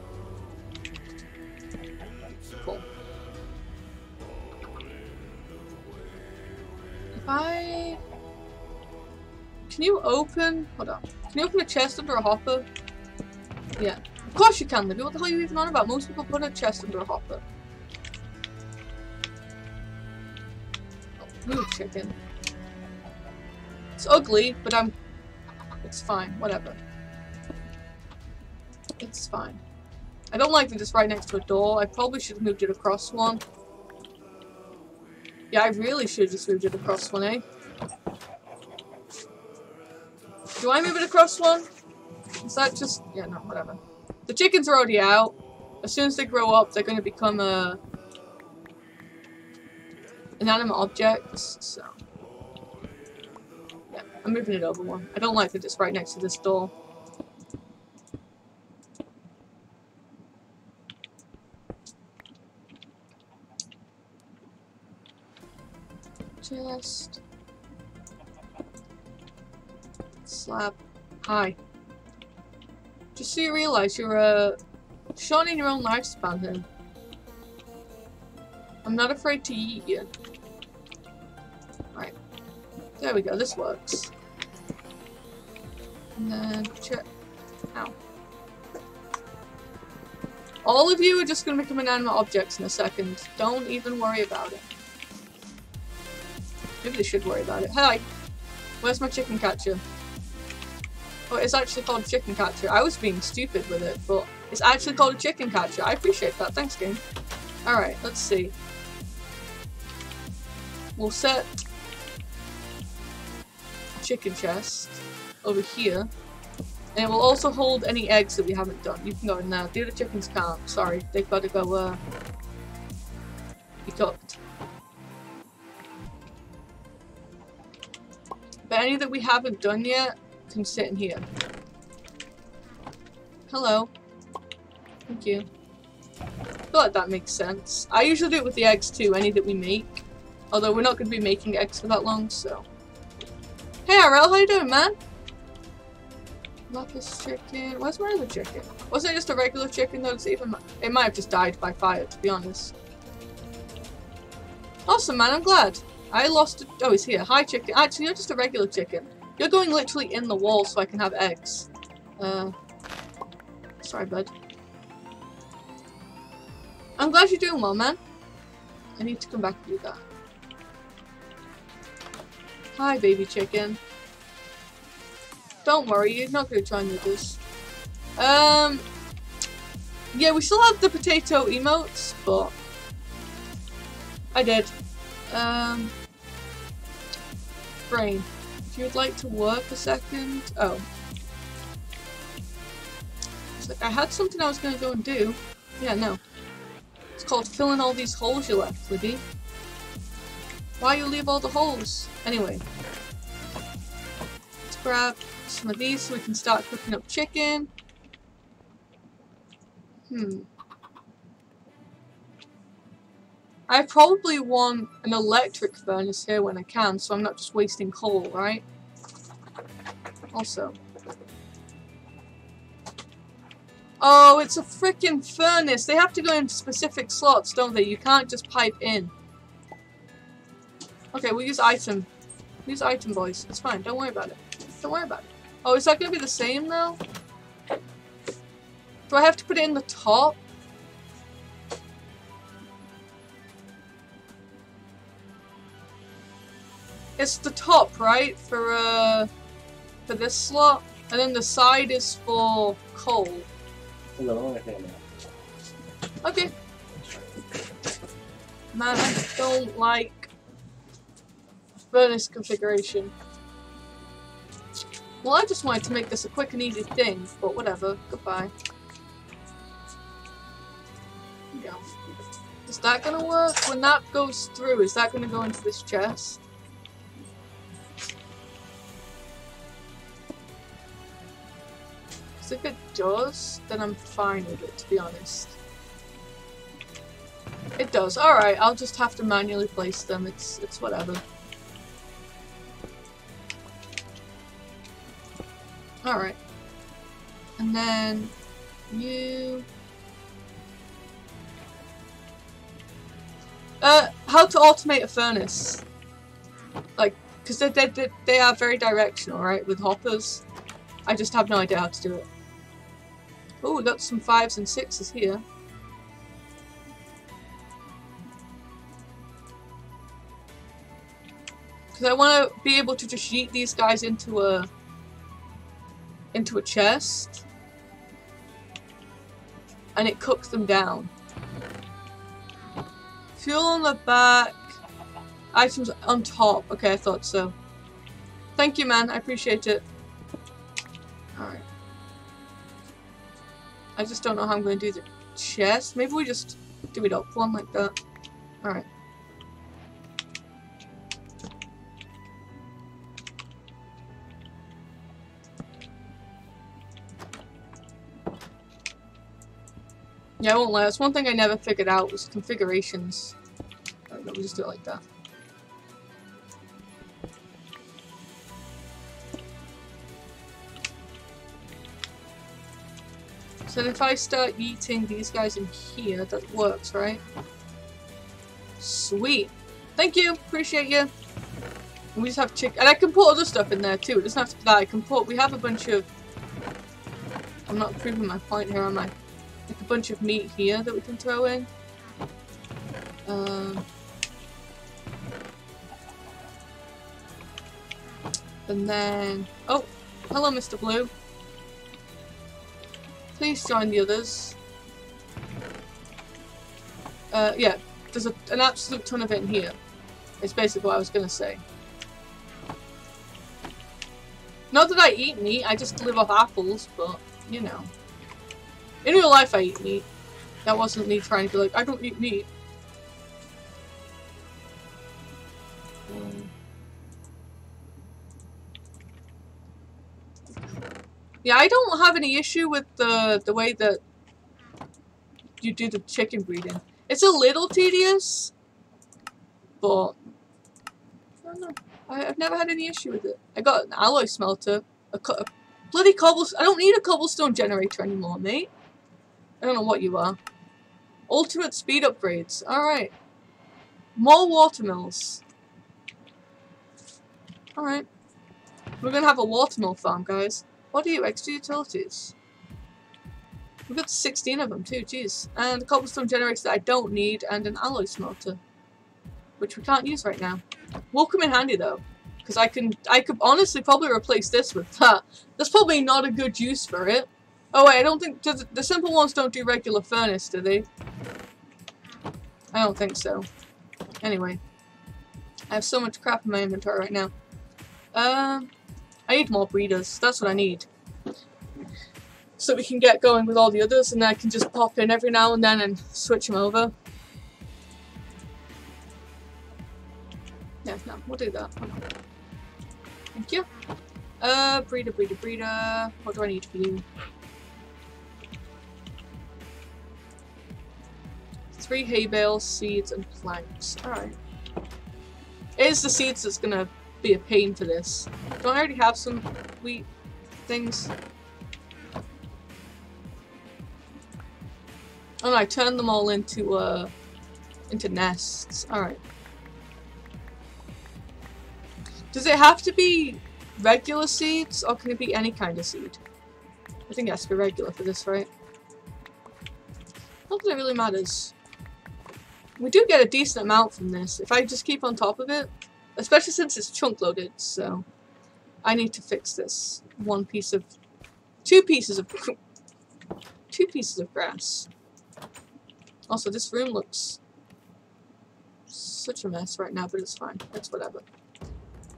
Cool. If I can you open hold on. Can you open a chest under a hopper? Yeah. Of course you can, Libby. What the hell are you even on about? Most people put a chest under a hopper. Oh, move chicken. It's ugly, but I'm It's fine, whatever. It's fine. I don't like that it's right next to a door. I probably should have moved it across one. Yeah, I really should have just moved it across one, eh? Do I move it across one? Is that just... Yeah, no, whatever. The chickens are already out. As soon as they grow up, they're going to become a... inanimate objects, so... I'm moving it over one. I don't like that it's right next to this door. Just... Slab. Hi. Just so you realise you're, uh... shortening your own lifespan here. I'm not afraid to eat you. Right. There we go, this works. And then check. Ow. All of you are just going to become inanimate objects in a second. Don't even worry about it. Maybe they should worry about it. Hi! Where's my chicken catcher? Oh, it's actually called a chicken catcher. I was being stupid with it, but it's actually called a chicken catcher. I appreciate that. Thanks, game. Alright, let's see. We'll set... chicken chest over here, and it will also hold any eggs that we haven't done. You can go in there. The other chickens can't. Sorry, they've got to go uh, be cooked. any that we haven't done yet can sit in here. Hello. Thank you. I feel like that makes sense. I usually do it with the eggs too, any that we make. Although we're not going to be making eggs for that long, so. Hey R L, how you doing, man? Lapis chicken. Where's my other chicken? Wasn't it just a regular chicken though? It's even, it might have just died by fire, to be honest. Awesome, man. I'm glad. I lost. Oh, he's here. Hi, chicken. Actually, you're just a regular chicken. You're going literally in the wall so I can have eggs. Uh, sorry, bud. I'm glad you're doing well, man. I need to come back and do that. Hi, baby chicken. Don't worry, you're not going to try and do this. Um, yeah, we still have the potato emotes, but I did. Um, brain, if you would like to work a second. Oh, it's like I had something I was going to go and do. Yeah, no. It's called filling all these holes you left, Libby. Why you leave all the holes? Anyway, let's grab some of these so we can start cooking up chicken. Hmm. I probably want an electric furnace here when I can, so I'm not just wasting coal, right? Also. Oh, it's a freaking furnace! They have to go in specific slots, don't they? You can't just pipe in. Okay, we'll use item. Use item, boys. It's fine. Don't worry about it. Don't worry about it. Oh, is that going to be the same, though? Do I have to put it in the top? It's the top, right? For, uh... for this slot. And then the side is for coal. No, I can't now. Okay. Man, I don't like furnace configuration. Well, I just wanted to make this a quick and easy thing, but whatever. Goodbye. Yeah. Is that gonna work? When that goes through, is that gonna go into this chest? Because if it does, then I'm fine with it, to be honest. It does. Alright, I'll just have to manually place them. It's, it's whatever. Alright. And then you Uh how to automate a furnace. Like, because they they they are very directional, right, with hoppers. I just have no idea how to do it. Oh, look, some fives and sixes here. Cause I wanna be able to just yeet these guys into a into a chest and it cooks them down. Fuel on the back, items on top. Okay, I thought so. Thank you, man, I appreciate it. Alright. I just don't know how I'm going to do the chest. Maybe we just do it up one like that. Alright. Yeah, I won't lie, that's one thing I never figured out was configurations. Alright, we'll just do it like that. So if I start yeeting these guys in here, that works, right? Sweet. Thank you, appreciate you. And we just have chicken, and I can put other stuff in there too, it doesn't have to be that, I can put, we have a bunch of, I'm not proving my point here, am I? Like a bunch of meat here that we can throw in. Um, and then, oh, hello, Mister Blue. Please join the others. Uh, yeah, there's a, an absolute ton of it in here. It's basically what I was gonna say. Not that I eat meat, I just live off apples, but you know. In real life, I eat meat. That wasn't me trying to be like, I don't eat meat. Um, Yeah, I don't have any issue with the the way that you do the chicken breeding. It's a little tedious, but I don't know. I, I've never had any issue with it. I got an alloy smelter, a, co a bloody cobblestone. I don't need a cobblestone generator anymore, mate. I don't know what you are. Ultimate speed upgrades. All right. More watermills. All right. We're gonna have a watermill farm, guys. What are you? Extra utilities. We've got sixteen of them too, jeez. And a cobblestone generator that I don't need, and an alloy smelter, which we can't use right now. Will come in handy though, because I can I could honestly probably replace this with that. That's probably not a good use for it. Oh wait, I don't think does, the simple ones don't do regular furnace, do they? I don't think so. Anyway, I have so much crap in my inventory right now. Um. Uh, I need more breeders, that's what I need. So we can get going with all the others, and then I can just pop in every now and then and switch them over. Yeah, no, we'll do that. Thank you. Uh, breeder, breeder, breeder. What do I need for you? Three hay bales, seeds, and planks. Alright. It is the seeds that's gonna be a pain for this. Don't I already have some wheat things? Oh no, I turned them all into uh into nests. Alright. Does it have to be regular seeds or can it be any kind of seed? I think it has to be regular for this, right? Not that it really matters. We do get a decent amount from this if I just keep on top of it. Especially since it's chunk loaded, so I need to fix this one piece of two pieces of two pieces of grass. Also, this room looks such a mess right now, but it's fine. It's whatever.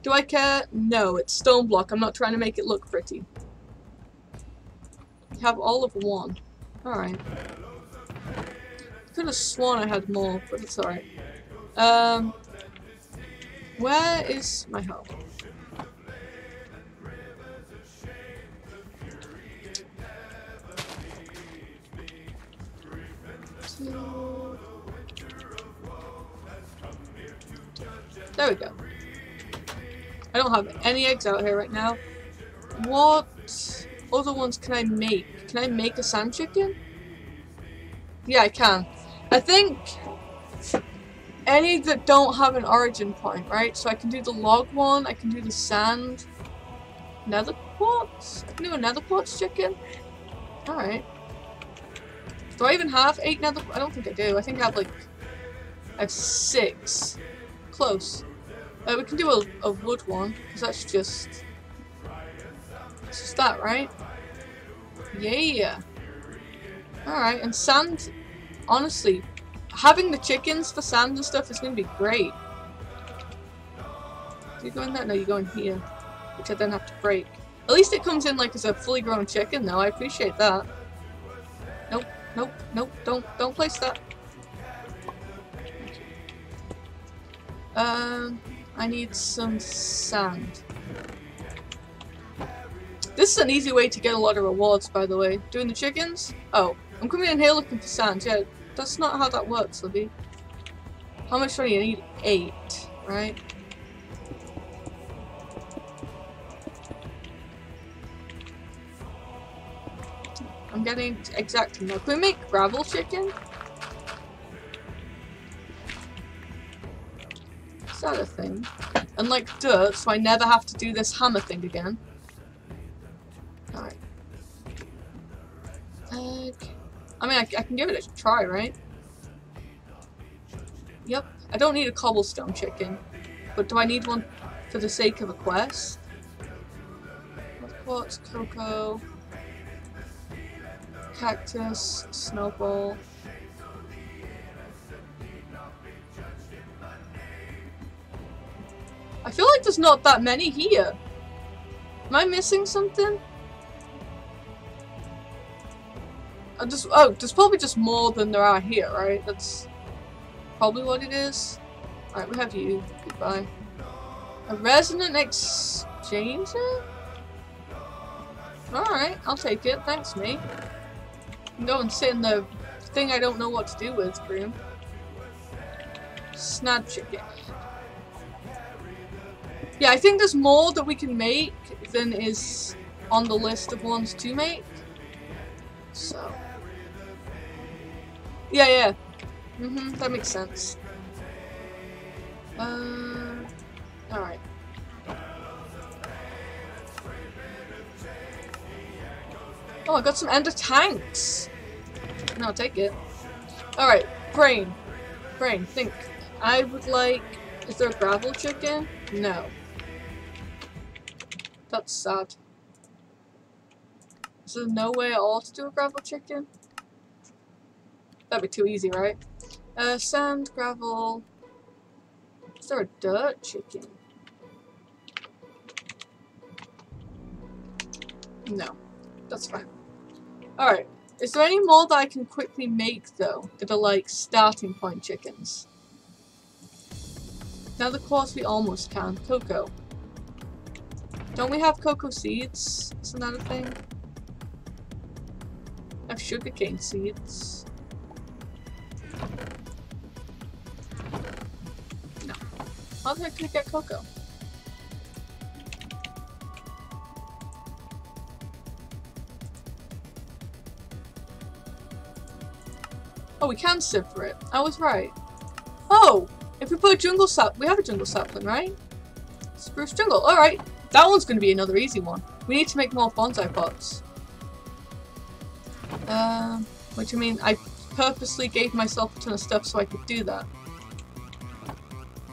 Do I care? No, it's stone block. I'm not trying to make it look pretty. I have all of one. Alright. Could have sworn I had more, but it's alright. Um Where is my home? There we go. I don't have any eggs out here right now. What other ones can I make? Can I make a sand chicken? Yeah, I can. I think any that don't have an origin point, right? So I can do the log one, I can do the sand, nether quartz? I can do a nether quartz chicken? Alright. Do I even have eight nether? I don't think I do. I think I have like, I have six. Close. Uh, we can do a, a wood one, because that's just, it's just that, right? Yeah. Alright, and sand, honestly, having the chickens for sand and stuff is going to be great. Do you go in there? No, you go in here. Which I then have to break. At least it comes in like as a fully grown chicken though. I appreciate that. Nope, nope, nope. Don't, don't place that. Um, I need some sand. This is an easy way to get a lot of rewards, by the way. Doing the chickens? Oh, I'm coming in here looking for sand, yeah. That's not how that works, Libby. How much do I need? I need eight, right? I'm getting exactly now. Can we make gravel chicken? Is that a thing? And like dirt, so I never have to do this hammer thing again. Alright. Okay. I mean, I, I can give it a try, right? Yep. I don't need a cobblestone chicken. But do I need one for the sake of a quest? What's cocoa? Cactus. Snowball. I feel like there's not that many here. Am I missing something? I just, oh, there's probably just more than there are here, right? That's probably what it is. Alright, we have you. Goodbye. A resonant exchanger? Alright, I'll take it. Thanks, mate. I can go and sit in the thing I don't know what to do with, room. Snap chicken. Yeah, I think there's more that we can make than is on the list of ones to make. So. Yeah, yeah. Mm-hmm, that makes sense. Uh, alright. Oh, I got some ender tanks! No, I'll take it. Alright, brain. Brain, think. I would like... Is there a gravel chicken? No. That's sad. Is there no way at all to do a gravel chicken? That'd be too easy, right? Uh, sand, gravel... Is there a dirt chicken? No. That's fine. Alright. Is there any more that I can quickly make, though, that are like starting point chickens? Now the course we almost can. Cocoa. Don't we have cocoa seeds? Isn't that a thing? I have sugarcane seeds. No. How the heck can I get cocoa? Oh, we can sift for it. I was right. Oh! If we put a jungle sap- we have a jungle sapling, right? Spruce jungle. Alright. That one's gonna be another easy one. We need to make more bonsai pots. Um, uh, which I mean, I purposely gave myself a ton of stuff so I could do that.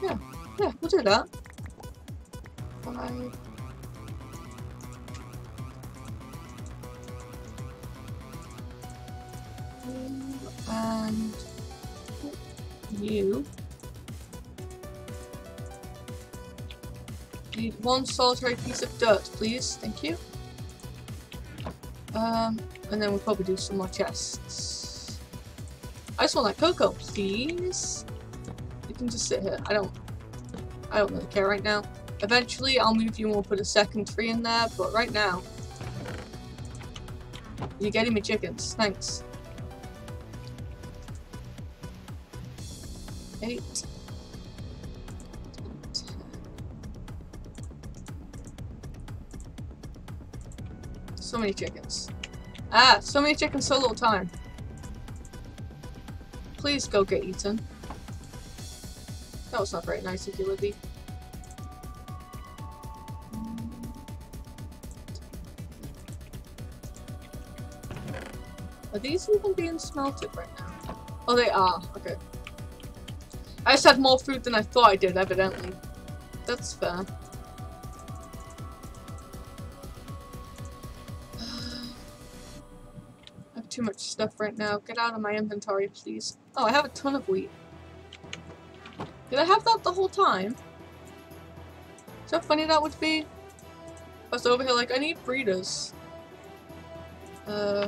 Yeah. Yeah, we'll do that. Bye. And you need one solitary piece of dirt, please. Thank you. Um, and then we'll probably do some more chests. I just want that cocoa, please. You can just sit here. I don't. I don't really care right now. Eventually, I'll move you and we'll put a second tree in there. But right now, you're getting me chickens. Thanks. Eight. Ten. So many chickens. Ah, so many chickens, so little time. Please go get eaten. That was not very nice of you, Libby. Are these even being smelted right now? Oh, they are. Okay. I just had more food than I thought I did, evidently. That's fair. I have too much stuff right now. Get out of my inventory, please. Oh, I have a ton of wheat. Did I have that the whole time? Is that funny that would be? I was over here like, I need breeders. Uh...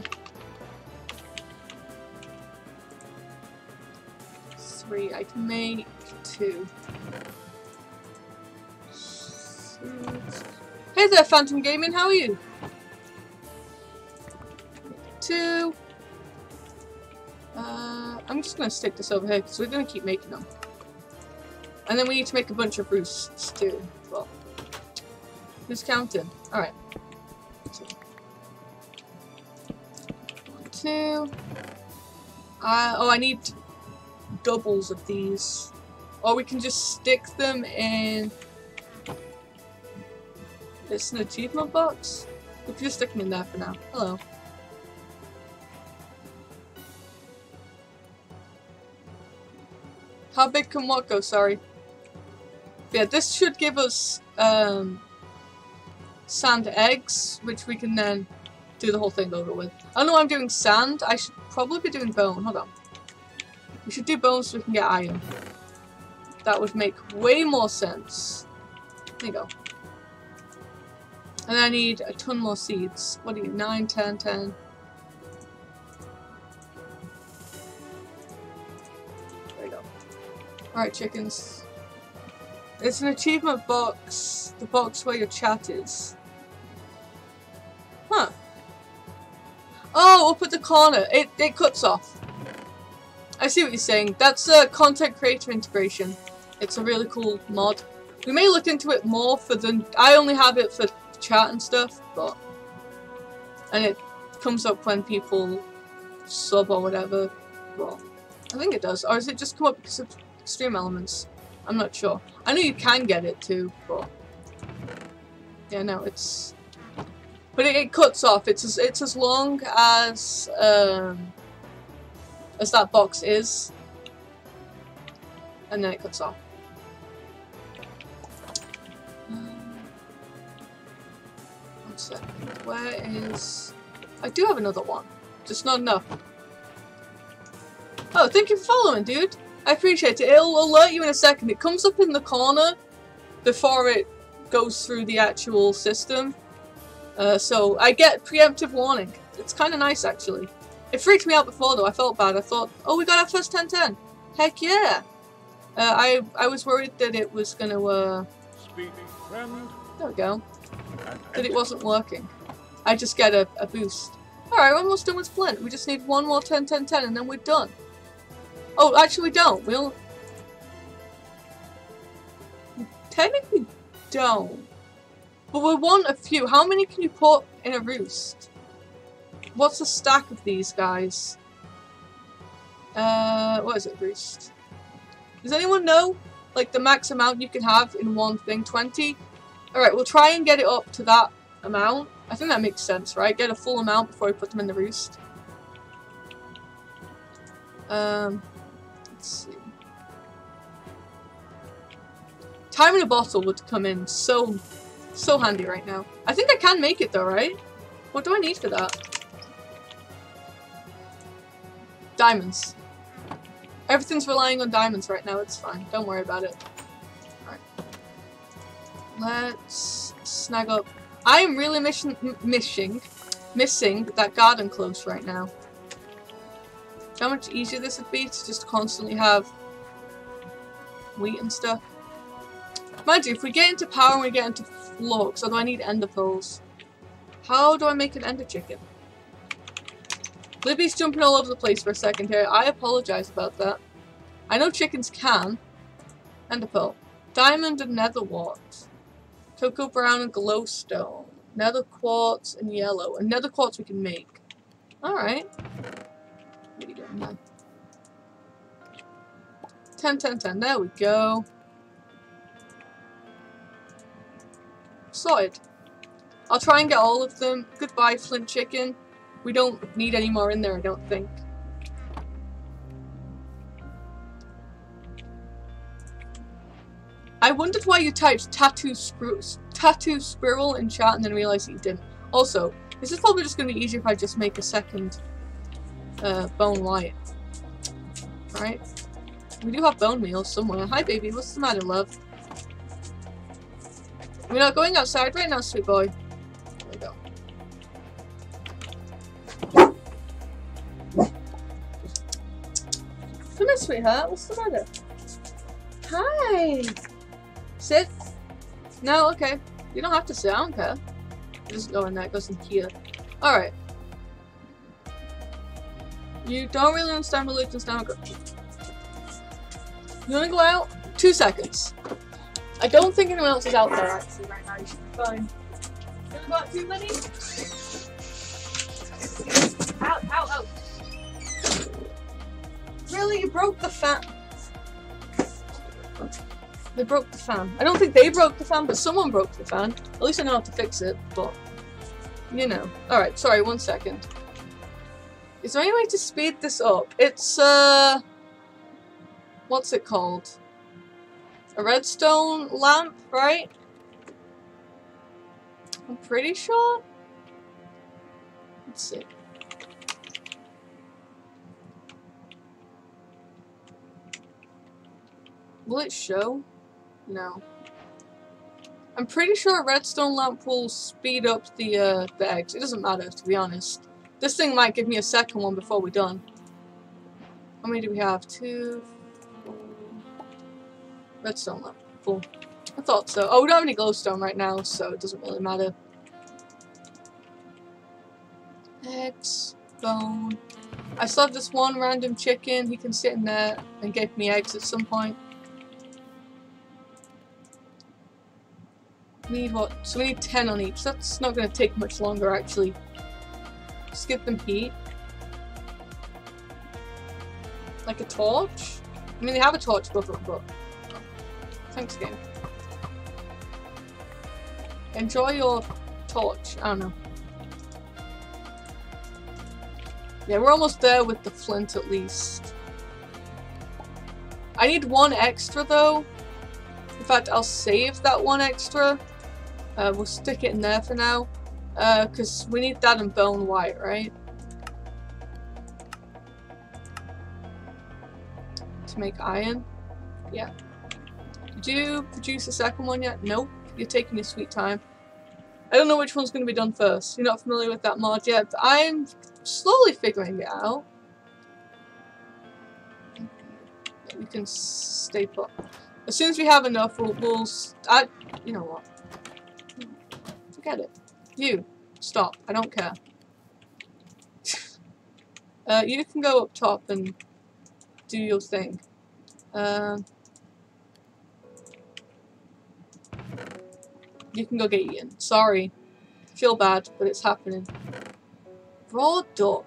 Three. I can make two. Six. Hey there, Phantom Gaming. How are you? Two. Uh, I'm just gonna stick this over here because we're gonna keep making them. And then we need to make a bunch of roosts too. Well, who's counting? All right. Two. One, two. Uh, oh, I need. Doubles of these, or we can just stick them in. It's an achievement box. We can just stick them in there for now. Hello. How big can what go? Sorry. But yeah, this should give us um, sand eggs, which we can then do the whole thing over with. I don't know why I'm doing sand. I should probably be doing bone. Hold on. We should do bones so we can get iron. That would make way more sense. There you go. And I need a ton more seeds. What are you? nine, ten, ten. There you go. Alright, chickens. It's an achievement box. The box where your chat is. Huh. Oh, up at the corner. It, it cuts off. I see what you're saying. That's uh, content creator integration. It's a really cool mod. We may look into it more for the... I only have it for chat and stuff, but... And it comes up when people sub or whatever. Well, I think it does. Or is it just come up because of Stream Elements? I'm not sure. I know you can get it too, but... Yeah, no, it's... But it, it cuts off. It's as, it's as long as... Um, as that box is. And then it cuts off. Um, one second. Where is... I do have another one. Just not enough. Oh, thank you for following, dude. I appreciate it. It'll alert you in a second. It comes up in the corner before it goes through the actual system. Uh, so I get preemptive warning. It's kind of nice, actually. It freaked me out before, though. I felt bad. I thought, oh, we got our first ten ten. Heck yeah. Uh, I, I was worried that it was going to... Uh... There we go. That it wasn't working. I just get a, a boost. Alright, we're almost done with Splint. We just need one more ten ten ten and then we're done. Oh, actually we don't. We'll... We technically don't. But we want a few. How many can you put in a roost? What's the stack of these guys? Uh, what is it, roost? Does anyone know, like, the max amount you can have in one thing? twenty? Alright, we'll try and get it up to that amount. I think that makes sense, right? Get a full amount before we put them in the roost. Um, let's see. Time in a bottle would come in so, so handy right now. I think I can make it though, right? What do I need for that? Diamonds. Everything's relying on diamonds right now, it's fine. Don't worry about it. Alright. Let's snag up. I am really missing, missing, missing that garden close right now. How much easier this would be to just constantly have wheat and stuff. Mind you, if we get into power and we get into flux, although I need ender pearls. How do I make an ender chicken? Libby's jumping all over the place for a second here. I apologize about that. I know chickens can. Ender pearl. Diamond and nether wart. Cocoa brown and glowstone. Nether quartz and yellow. And nether quartz we can make. Alright. What are you doing then? ten, ten, ten. There we go. Sorted. I'll try and get all of them. Goodbye, Flint Chicken. We don't need any more in there, I don't think. I wondered why you typed tattoo, tattoo squirrel in chat and then realised that you didn't. Also, this is probably just going to be easier if I just make a second uh, bone light. Alright. We do have bone meal somewhere. Hi baby, what's the matter, love? We're not going outside right now, sweet boy. There we go. Come here, sweetheart. What's the matter? Hi! Sit? No, okay. You don't have to sit, I don't care. It doesn't go in there, it goes in here. Alright. You don't really understand religions now. You wanna go out? Two seconds. I don't think anyone else is out there actually right now, you should be fine. Have got too many? Ow, ow, ow. Really? You broke the fan. They broke the fan. I don't think they broke the fan, but someone broke the fan. At least I know how to fix it, but... You know. Alright, sorry, one second. Is there any way to speed this up? It's, uh... what's it called? A redstone lamp, right? I'm pretty sure? Let's see. Will it show? No. I'm pretty sure a redstone lamp will speed up the, uh, the eggs. It doesn't matter, to be honest. This thing might give me a second one before we're done. How many do we have? Two, four. Redstone lamp. Four. I thought so. Oh, we don't have any glowstone right now, so it doesn't really matter. Eggs. bone. I still have this one random chicken. He can sit in there and give me eggs at some point. We need what? So we need ten on each. That's not going to take much longer, actually. Just give them heat. Like a torch? I mean, they have a torch above it, but... Thanks again. Enjoy your torch. I don't know. Yeah, we're almost there with the flint at least. I need one extra though. In fact, I'll save that one extra. Uh, we'll stick it in there for now. Uh, cause we need that and bone white, right? To make iron. Yeah. Did you produce a second one yet? Nope. You're taking your sweet time. I don't know which one's going to be done first. You're not familiar with that mod yet, but I'm slowly figuring it out. We can stay put. As soon as we have enough, we'll... we'll I, you know what? Forget it. You. Stop. I don't care. uh, you can go up top and do your thing. Uh, you can go get eaten. Sorry. Feel bad, but it's happening. Raw duck.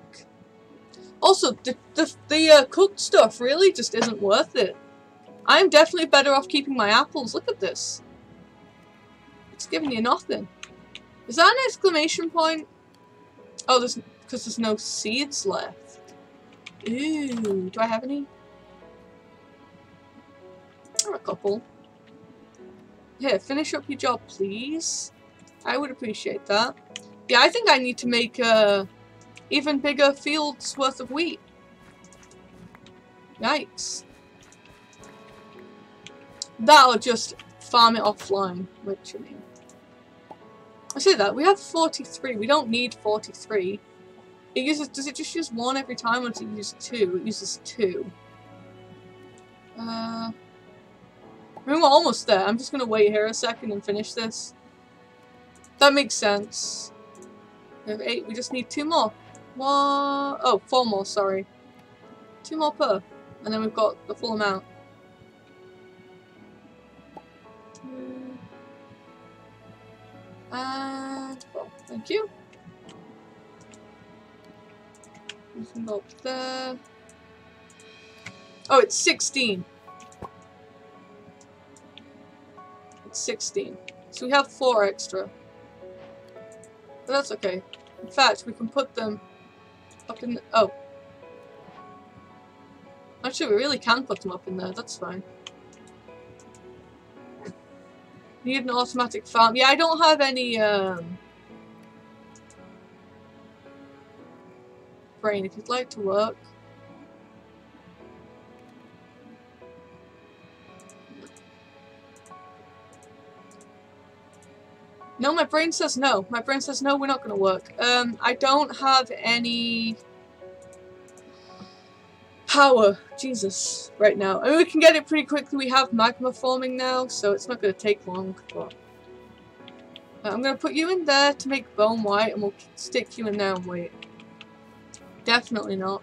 Also, the, the, the uh, cooked stuff really just isn't worth it. I'm definitely better off keeping my apples. Look at this. It's giving you nothing. Is that an exclamation point? Oh, there's because there's no seeds left. Ooh, do I have any? Or a couple. Here, finish up your job, please. I would appreciate that. Yeah, I think I need to make uh, even bigger fields worth of wheat. Yikes. That'll just farm it offline, which I mean. I say that, we have forty-three. We don't need forty-three. It uses, does it just use one every time or does it use two? It uses two. Uh, I mean, we're almost there. I'm just going to wait here a second and finish this. That makes sense. We have eight. We just need two more. One... Oh, four more, sorry. Two more per. And then we've got the full amount. Two. And... Oh, thank you. We can go up there. Oh, it's sixteen. It's sixteen. So we have four extra. But that's okay. In fact, we can put them up in the... Oh. Actually, we really can put them up in there. That's fine. Need an automatic farm. Yeah, I don't have any... Um, brain, if you'd like to work. No, my brain says no. My brain says no, we're not going to work. Um, I don't have any power, Jesus, right now. I mean, we can get it pretty quickly. We have magma forming now, so it's not going to take long. But I'm going to put you in there to make bone white, and we'll stick you in there and wait. Definitely not.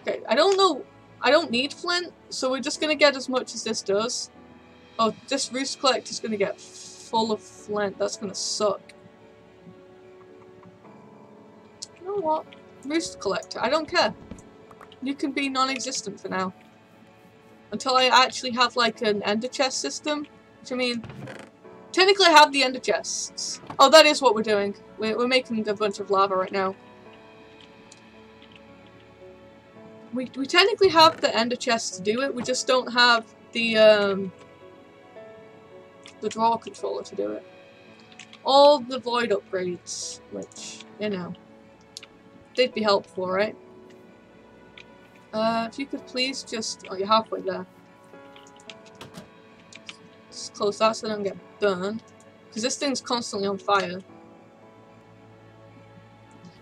Okay, I don't know. I don't need flint, so we're just going to get as much as this does. Oh, this roost collect is going to get full of flint. That's gonna suck. You know what? Roost collector. I don't care. You can be non-existent for now. Until I actually have like an ender chest system. Which I mean, technically I have the ender chests. Oh, that is what we're doing. We're, we're making a bunch of lava right now. We, we technically have the ender chests to do it. We just don't have the... Um, the draw controller to do it. All the void upgrades, which, you know, they'd be helpful, right? Uh, if you could please just... Oh, you're halfway there. Just close that so I don't get burned. Because this thing's constantly on fire.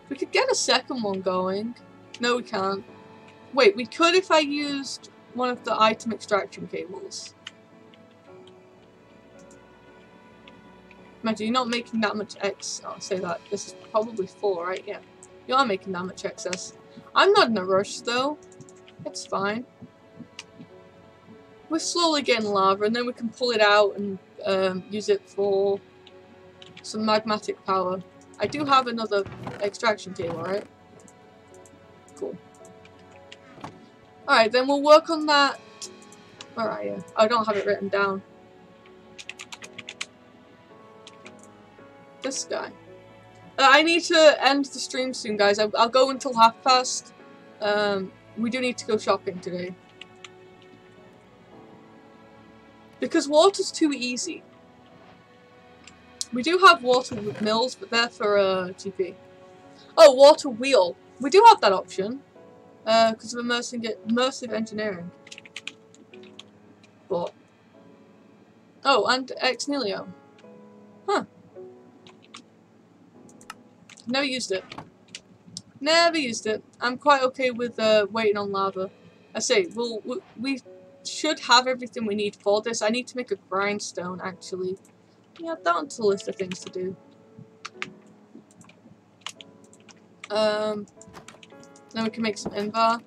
We could get a second one going. No, we can't. Wait, we could if I used one of the item extraction cables. Imagine you're not making that much X. I'll say that. This is probably four, right? Yeah. Y'all making that much excess. I'm not in a rush though. It's fine. We're slowly getting lava and then we can pull it out and um, use it for some magmatic power. I do have another extraction table, right? Cool. Alright, then we'll work on that. Where are you? I don't have it written down. This guy. Uh, I need to end the stream soon, guys. I'll, I'll go until half past. Um, we do need to go shopping today. Because water's too easy. We do have water mills, but they're for uh, T P. Oh, water wheel. We do have that option. Because uh, of immersive, immersive engineering. But. Oh, and ex nihilo. Huh. Never used it. Never used it. I'm quite okay with uh, waiting on lava. I say, well, we, we should have everything we need for this. I need to make a grindstone, actually. Yeah, that's a list of things to do. Um, then we can make some invar.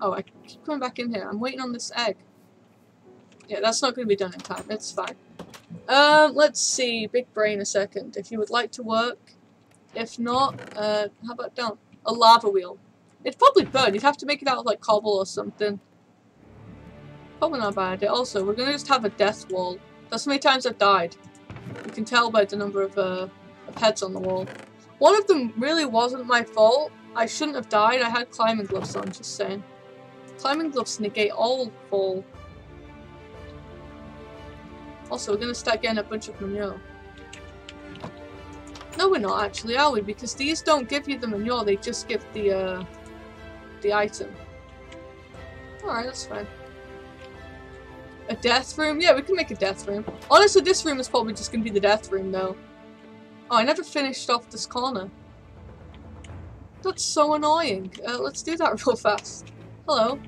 Oh, I keep coming back in here. I'm waiting on this egg. Yeah, that's not going to be done in time. It's fine. Um, let's see. Big brain a second. If you would like to work. If not, uh, how about down? A lava wheel. It'd probably burn. You'd have to make it out of, like, cobble or something. Probably not a bad idea. Also, we're gonna just have a death wall. That's how many times I've died. You can tell by the number of, uh, of heads on the wall. One of them really wasn't my fault. I shouldn't have died. I had climbing gloves on, just saying. Climbing gloves negate all fall. Also, we're gonna start getting a bunch of manure. No, we're not actually, are we? Because these don't give you the manure, they just give the, uh, the item. Alright, that's fine. A death room? Yeah, we can make a death room. Honestly, this room is probably just going to be the death room, though. Oh, I never finished off this corner. That's so annoying. Uh, let's do that real fast. Hello.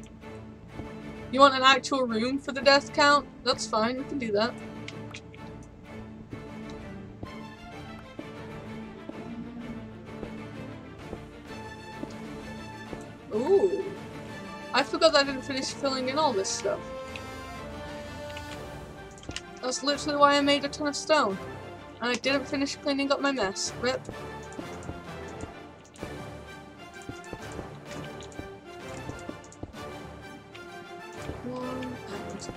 You want an actual room for the death count? That's fine, we can do that. Ooh. I forgot that I didn't finish filling in all this stuff. That's literally why I made a ton of stone. And I didn't finish cleaning up my mess. Rip. One and two.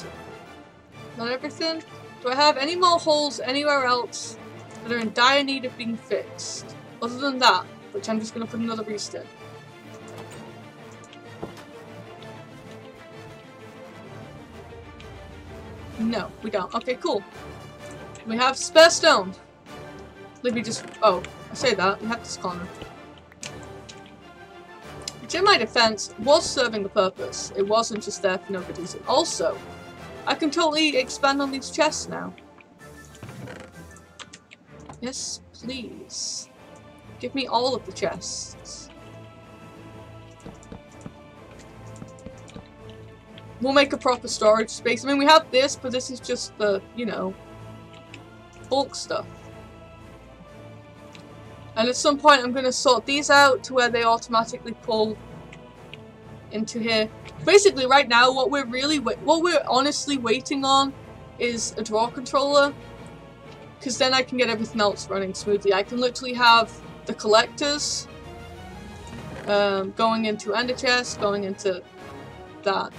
Not everything? Do I have any more holes anywhere else that are in dire need of being fixed? Other than that, which I'm just going to put another beast in. No, we don't. Okay, cool. We have spare stone. Libby just... Oh, I say that. We have this corner. Which, in my defense, was serving a purpose. It wasn't just there for no good reason. Also, I can totally expand on these chests now. Yes, please. Give me all of the chests. We'll make a proper storage space. I mean, we have this, but this is just the, you know, bulk stuff. And at some point, I'm going to sort these out to where they automatically pull into here. Basically, right now, what we're really, what we're honestly waiting on is a draw controller. Because then I can get everything else running smoothly. I can literally have the collectors um, going into ender chests, going into that.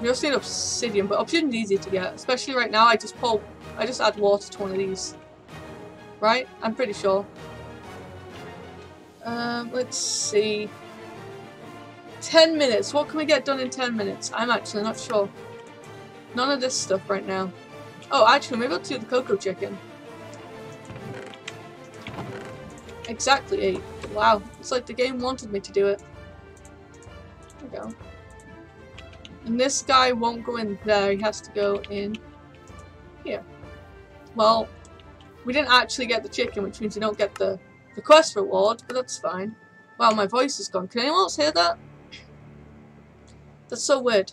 We also need obsidian, but obsidian's easy to get. Especially right now, I just pull, I just add water to one of these. Right? I'm pretty sure. Um, let's see. Ten minutes. What can we get done in ten minutes? I'm actually not sure. None of this stuff right now. Oh, actually, maybe I'll do the cocoa chicken. Exactly eight. Wow. It's like the game wanted me to do it. There we go. And this guy won't go in there, he has to go in here. Well, we didn't actually get the chicken, which means you don't get the, the quest reward, but that's fine. Wow, my voice is gone. Can anyone else hear that? That's so weird.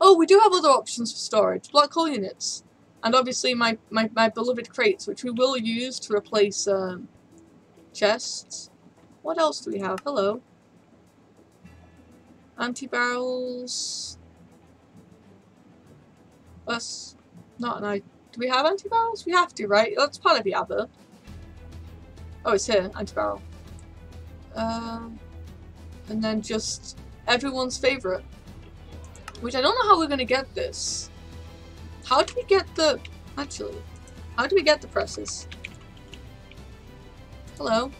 Oh, we do have other options for storage. Black hole units. And obviously my, my, my beloved crates, which we will use to replace um, chests. What else do we have? Hello. Anti-barrels. That's not an idea. Do we have anti-barrels? We have to, right? That's part of the other. Oh, it's here. Anti-barrel. Um, and then just everyone's favourite. Which I don't know how we're going to get this. How do we get the... Actually, how do we get the presses? Hello.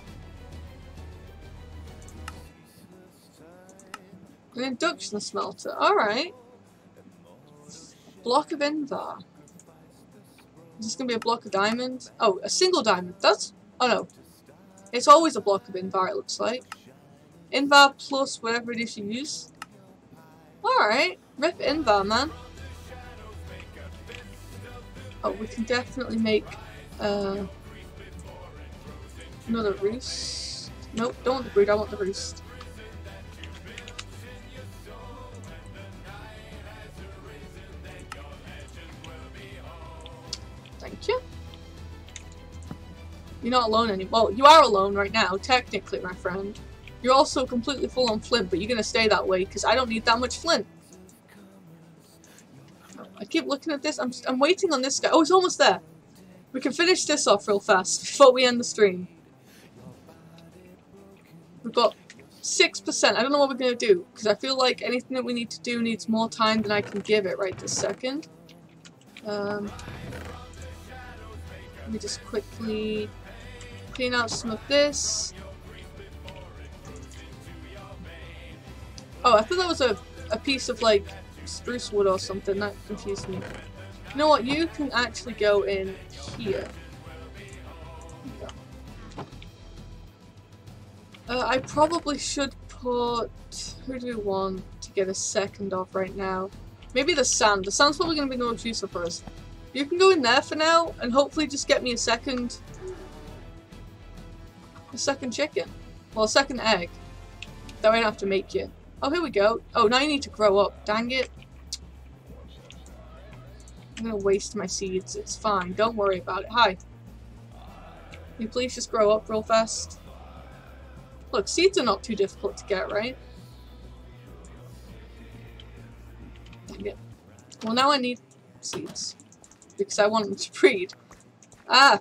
An induction smelter. Alright. Block of Invar. Is this going to be a block of diamond? Oh, a single diamond. That's... Oh no. It's always a block of Invar, it looks like. Invar plus whatever it is you use. Alright. Rip Invar, man. Oh, we can definitely make uh, another roost. Nope, don't want the brood, I want the roost. Thank you. You're not alone anymore. Well, you are alone right now, technically, my friend. You're also completely full on flint, but you're going to stay that way because I don't need that much flint. I keep looking at this. I'm, I'm waiting on this guy. Oh, it's almost there. We can finish this off real fast before we end the stream. We've got six percent. I don't know what we're going to do because I feel like anything that we need to do needs more time than I can give it right this second. Um, let me just quickly clean out some of this. Oh, I thought that was a, a piece of like... spruce wood or something, that confused me. You know what, you can actually go in here. Uh, I probably should put... who do we want to get a second of right now? Maybe the sand. The sand's probably going to be the most useful for us. You can go in there for now and hopefully just get me a second... a second chicken. Well, a second egg. That way I don't have to make you. Oh, here we go. Oh, now you need to grow up. Dang it. I'm gonna waste my seeds. It's fine. Don't worry about it. Hi. Can you please just grow up real fast? Look, seeds are not too difficult to get, right? Dang it. Well, now I need seeds. Because I want them to breed. Ah!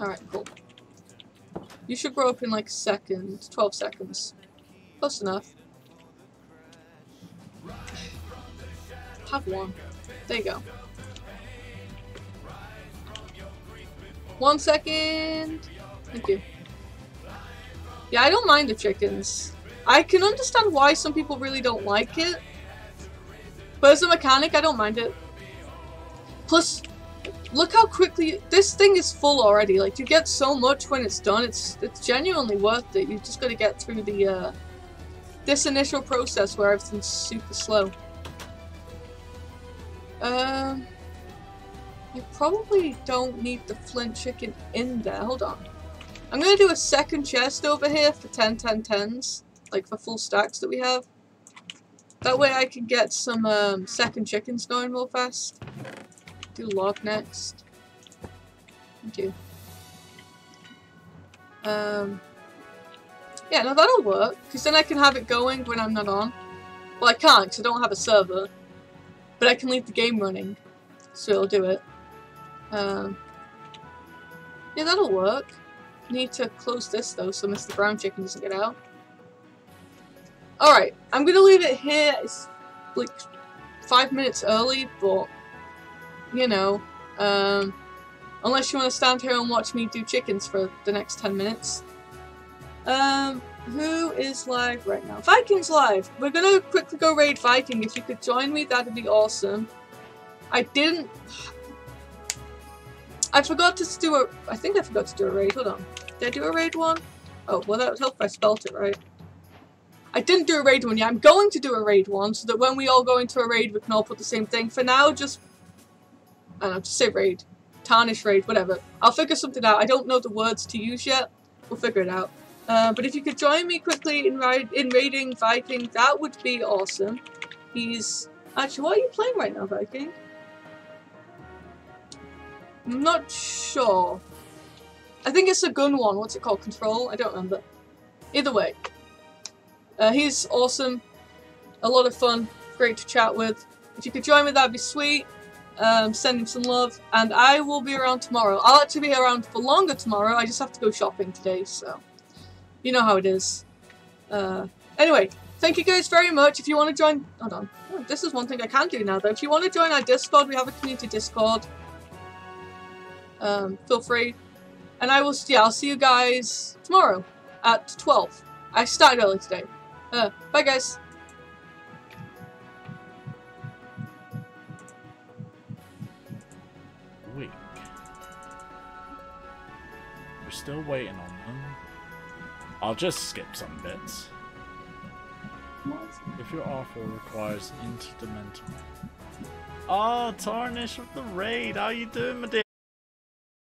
Alright, cool. You should grow up in like a second, twelve seconds. Close enough. Have one. There you go. One second! Thank you. Yeah, I don't mind the chickens. I can understand why some people really don't like it. But as a mechanic, I don't mind it. Plus... look how quickly this thing is full already. Like you get so much when it's done. It's it's genuinely worth it. You just got to get through the uh, this initial process where everything's super slow. Um, you probably don't need the flint chicken in there. Hold on, I'm gonna do a second chest over here for ten ten tens, like for full stacks that we have. That way I can get some um, second chickens going real fast. Do log next. Thank you. Um, yeah, no, that'll work. Because then I can have it going when I'm not on. Well, I can't because I don't have a server. But I can leave the game running. So it'll do it. Um, yeah, that'll work. Need to close this, though, so Mister Brown Chicken doesn't get out. Alright, I'm going to leave it here. It's like five minutes early, but... you know, um, unless you want to stand here and watch me do chickens for the next ten minutes. Um, who is live right now? Viking's live! We're gonna quickly go raid Viking. If you could join me, that'd be awesome. I didn't... I forgot to do a... I think I forgot to do a raid. Hold on. Did I do a raid one? Oh, well that would help if I spelt it right. I didn't do a raid one yet. I'm going to do a raid one so that when we all go into a raid, we can all put the same thing. For now, just... I don't know, just say raid. Tarnish raid, whatever. I'll figure something out. I don't know the words to use yet. We'll figure it out. Uh, but if you could join me quickly in, ra in raiding Viking, that would be awesome. He's... Actually, what are you playing right now, Viking? I'm not sure. I think it's a gun one. What's it called? Control? I don't remember. Either way. Uh, he's awesome. A lot of fun. Great to chat with. If you could join me, that'd be sweet. Um, send him some love. And I will be around tomorrow. I'll actually be around for longer tomorrow. I just have to go shopping today, so. You know how it is. Uh, anyway, thank you guys very much. If you want to join... Hold on. Oh, this is one thing I can do now, though. If you want to join our Discord, we have a community Discord. Um, feel free. And I will... Yeah, I'll see you guys tomorrow at twelve. I started early today. Uh, bye, guys. Week. We're still waiting on them. I'll just skip some bits. If your offer requires interdimensional. Oh, Tarnish with the raid. How you doing, my dear?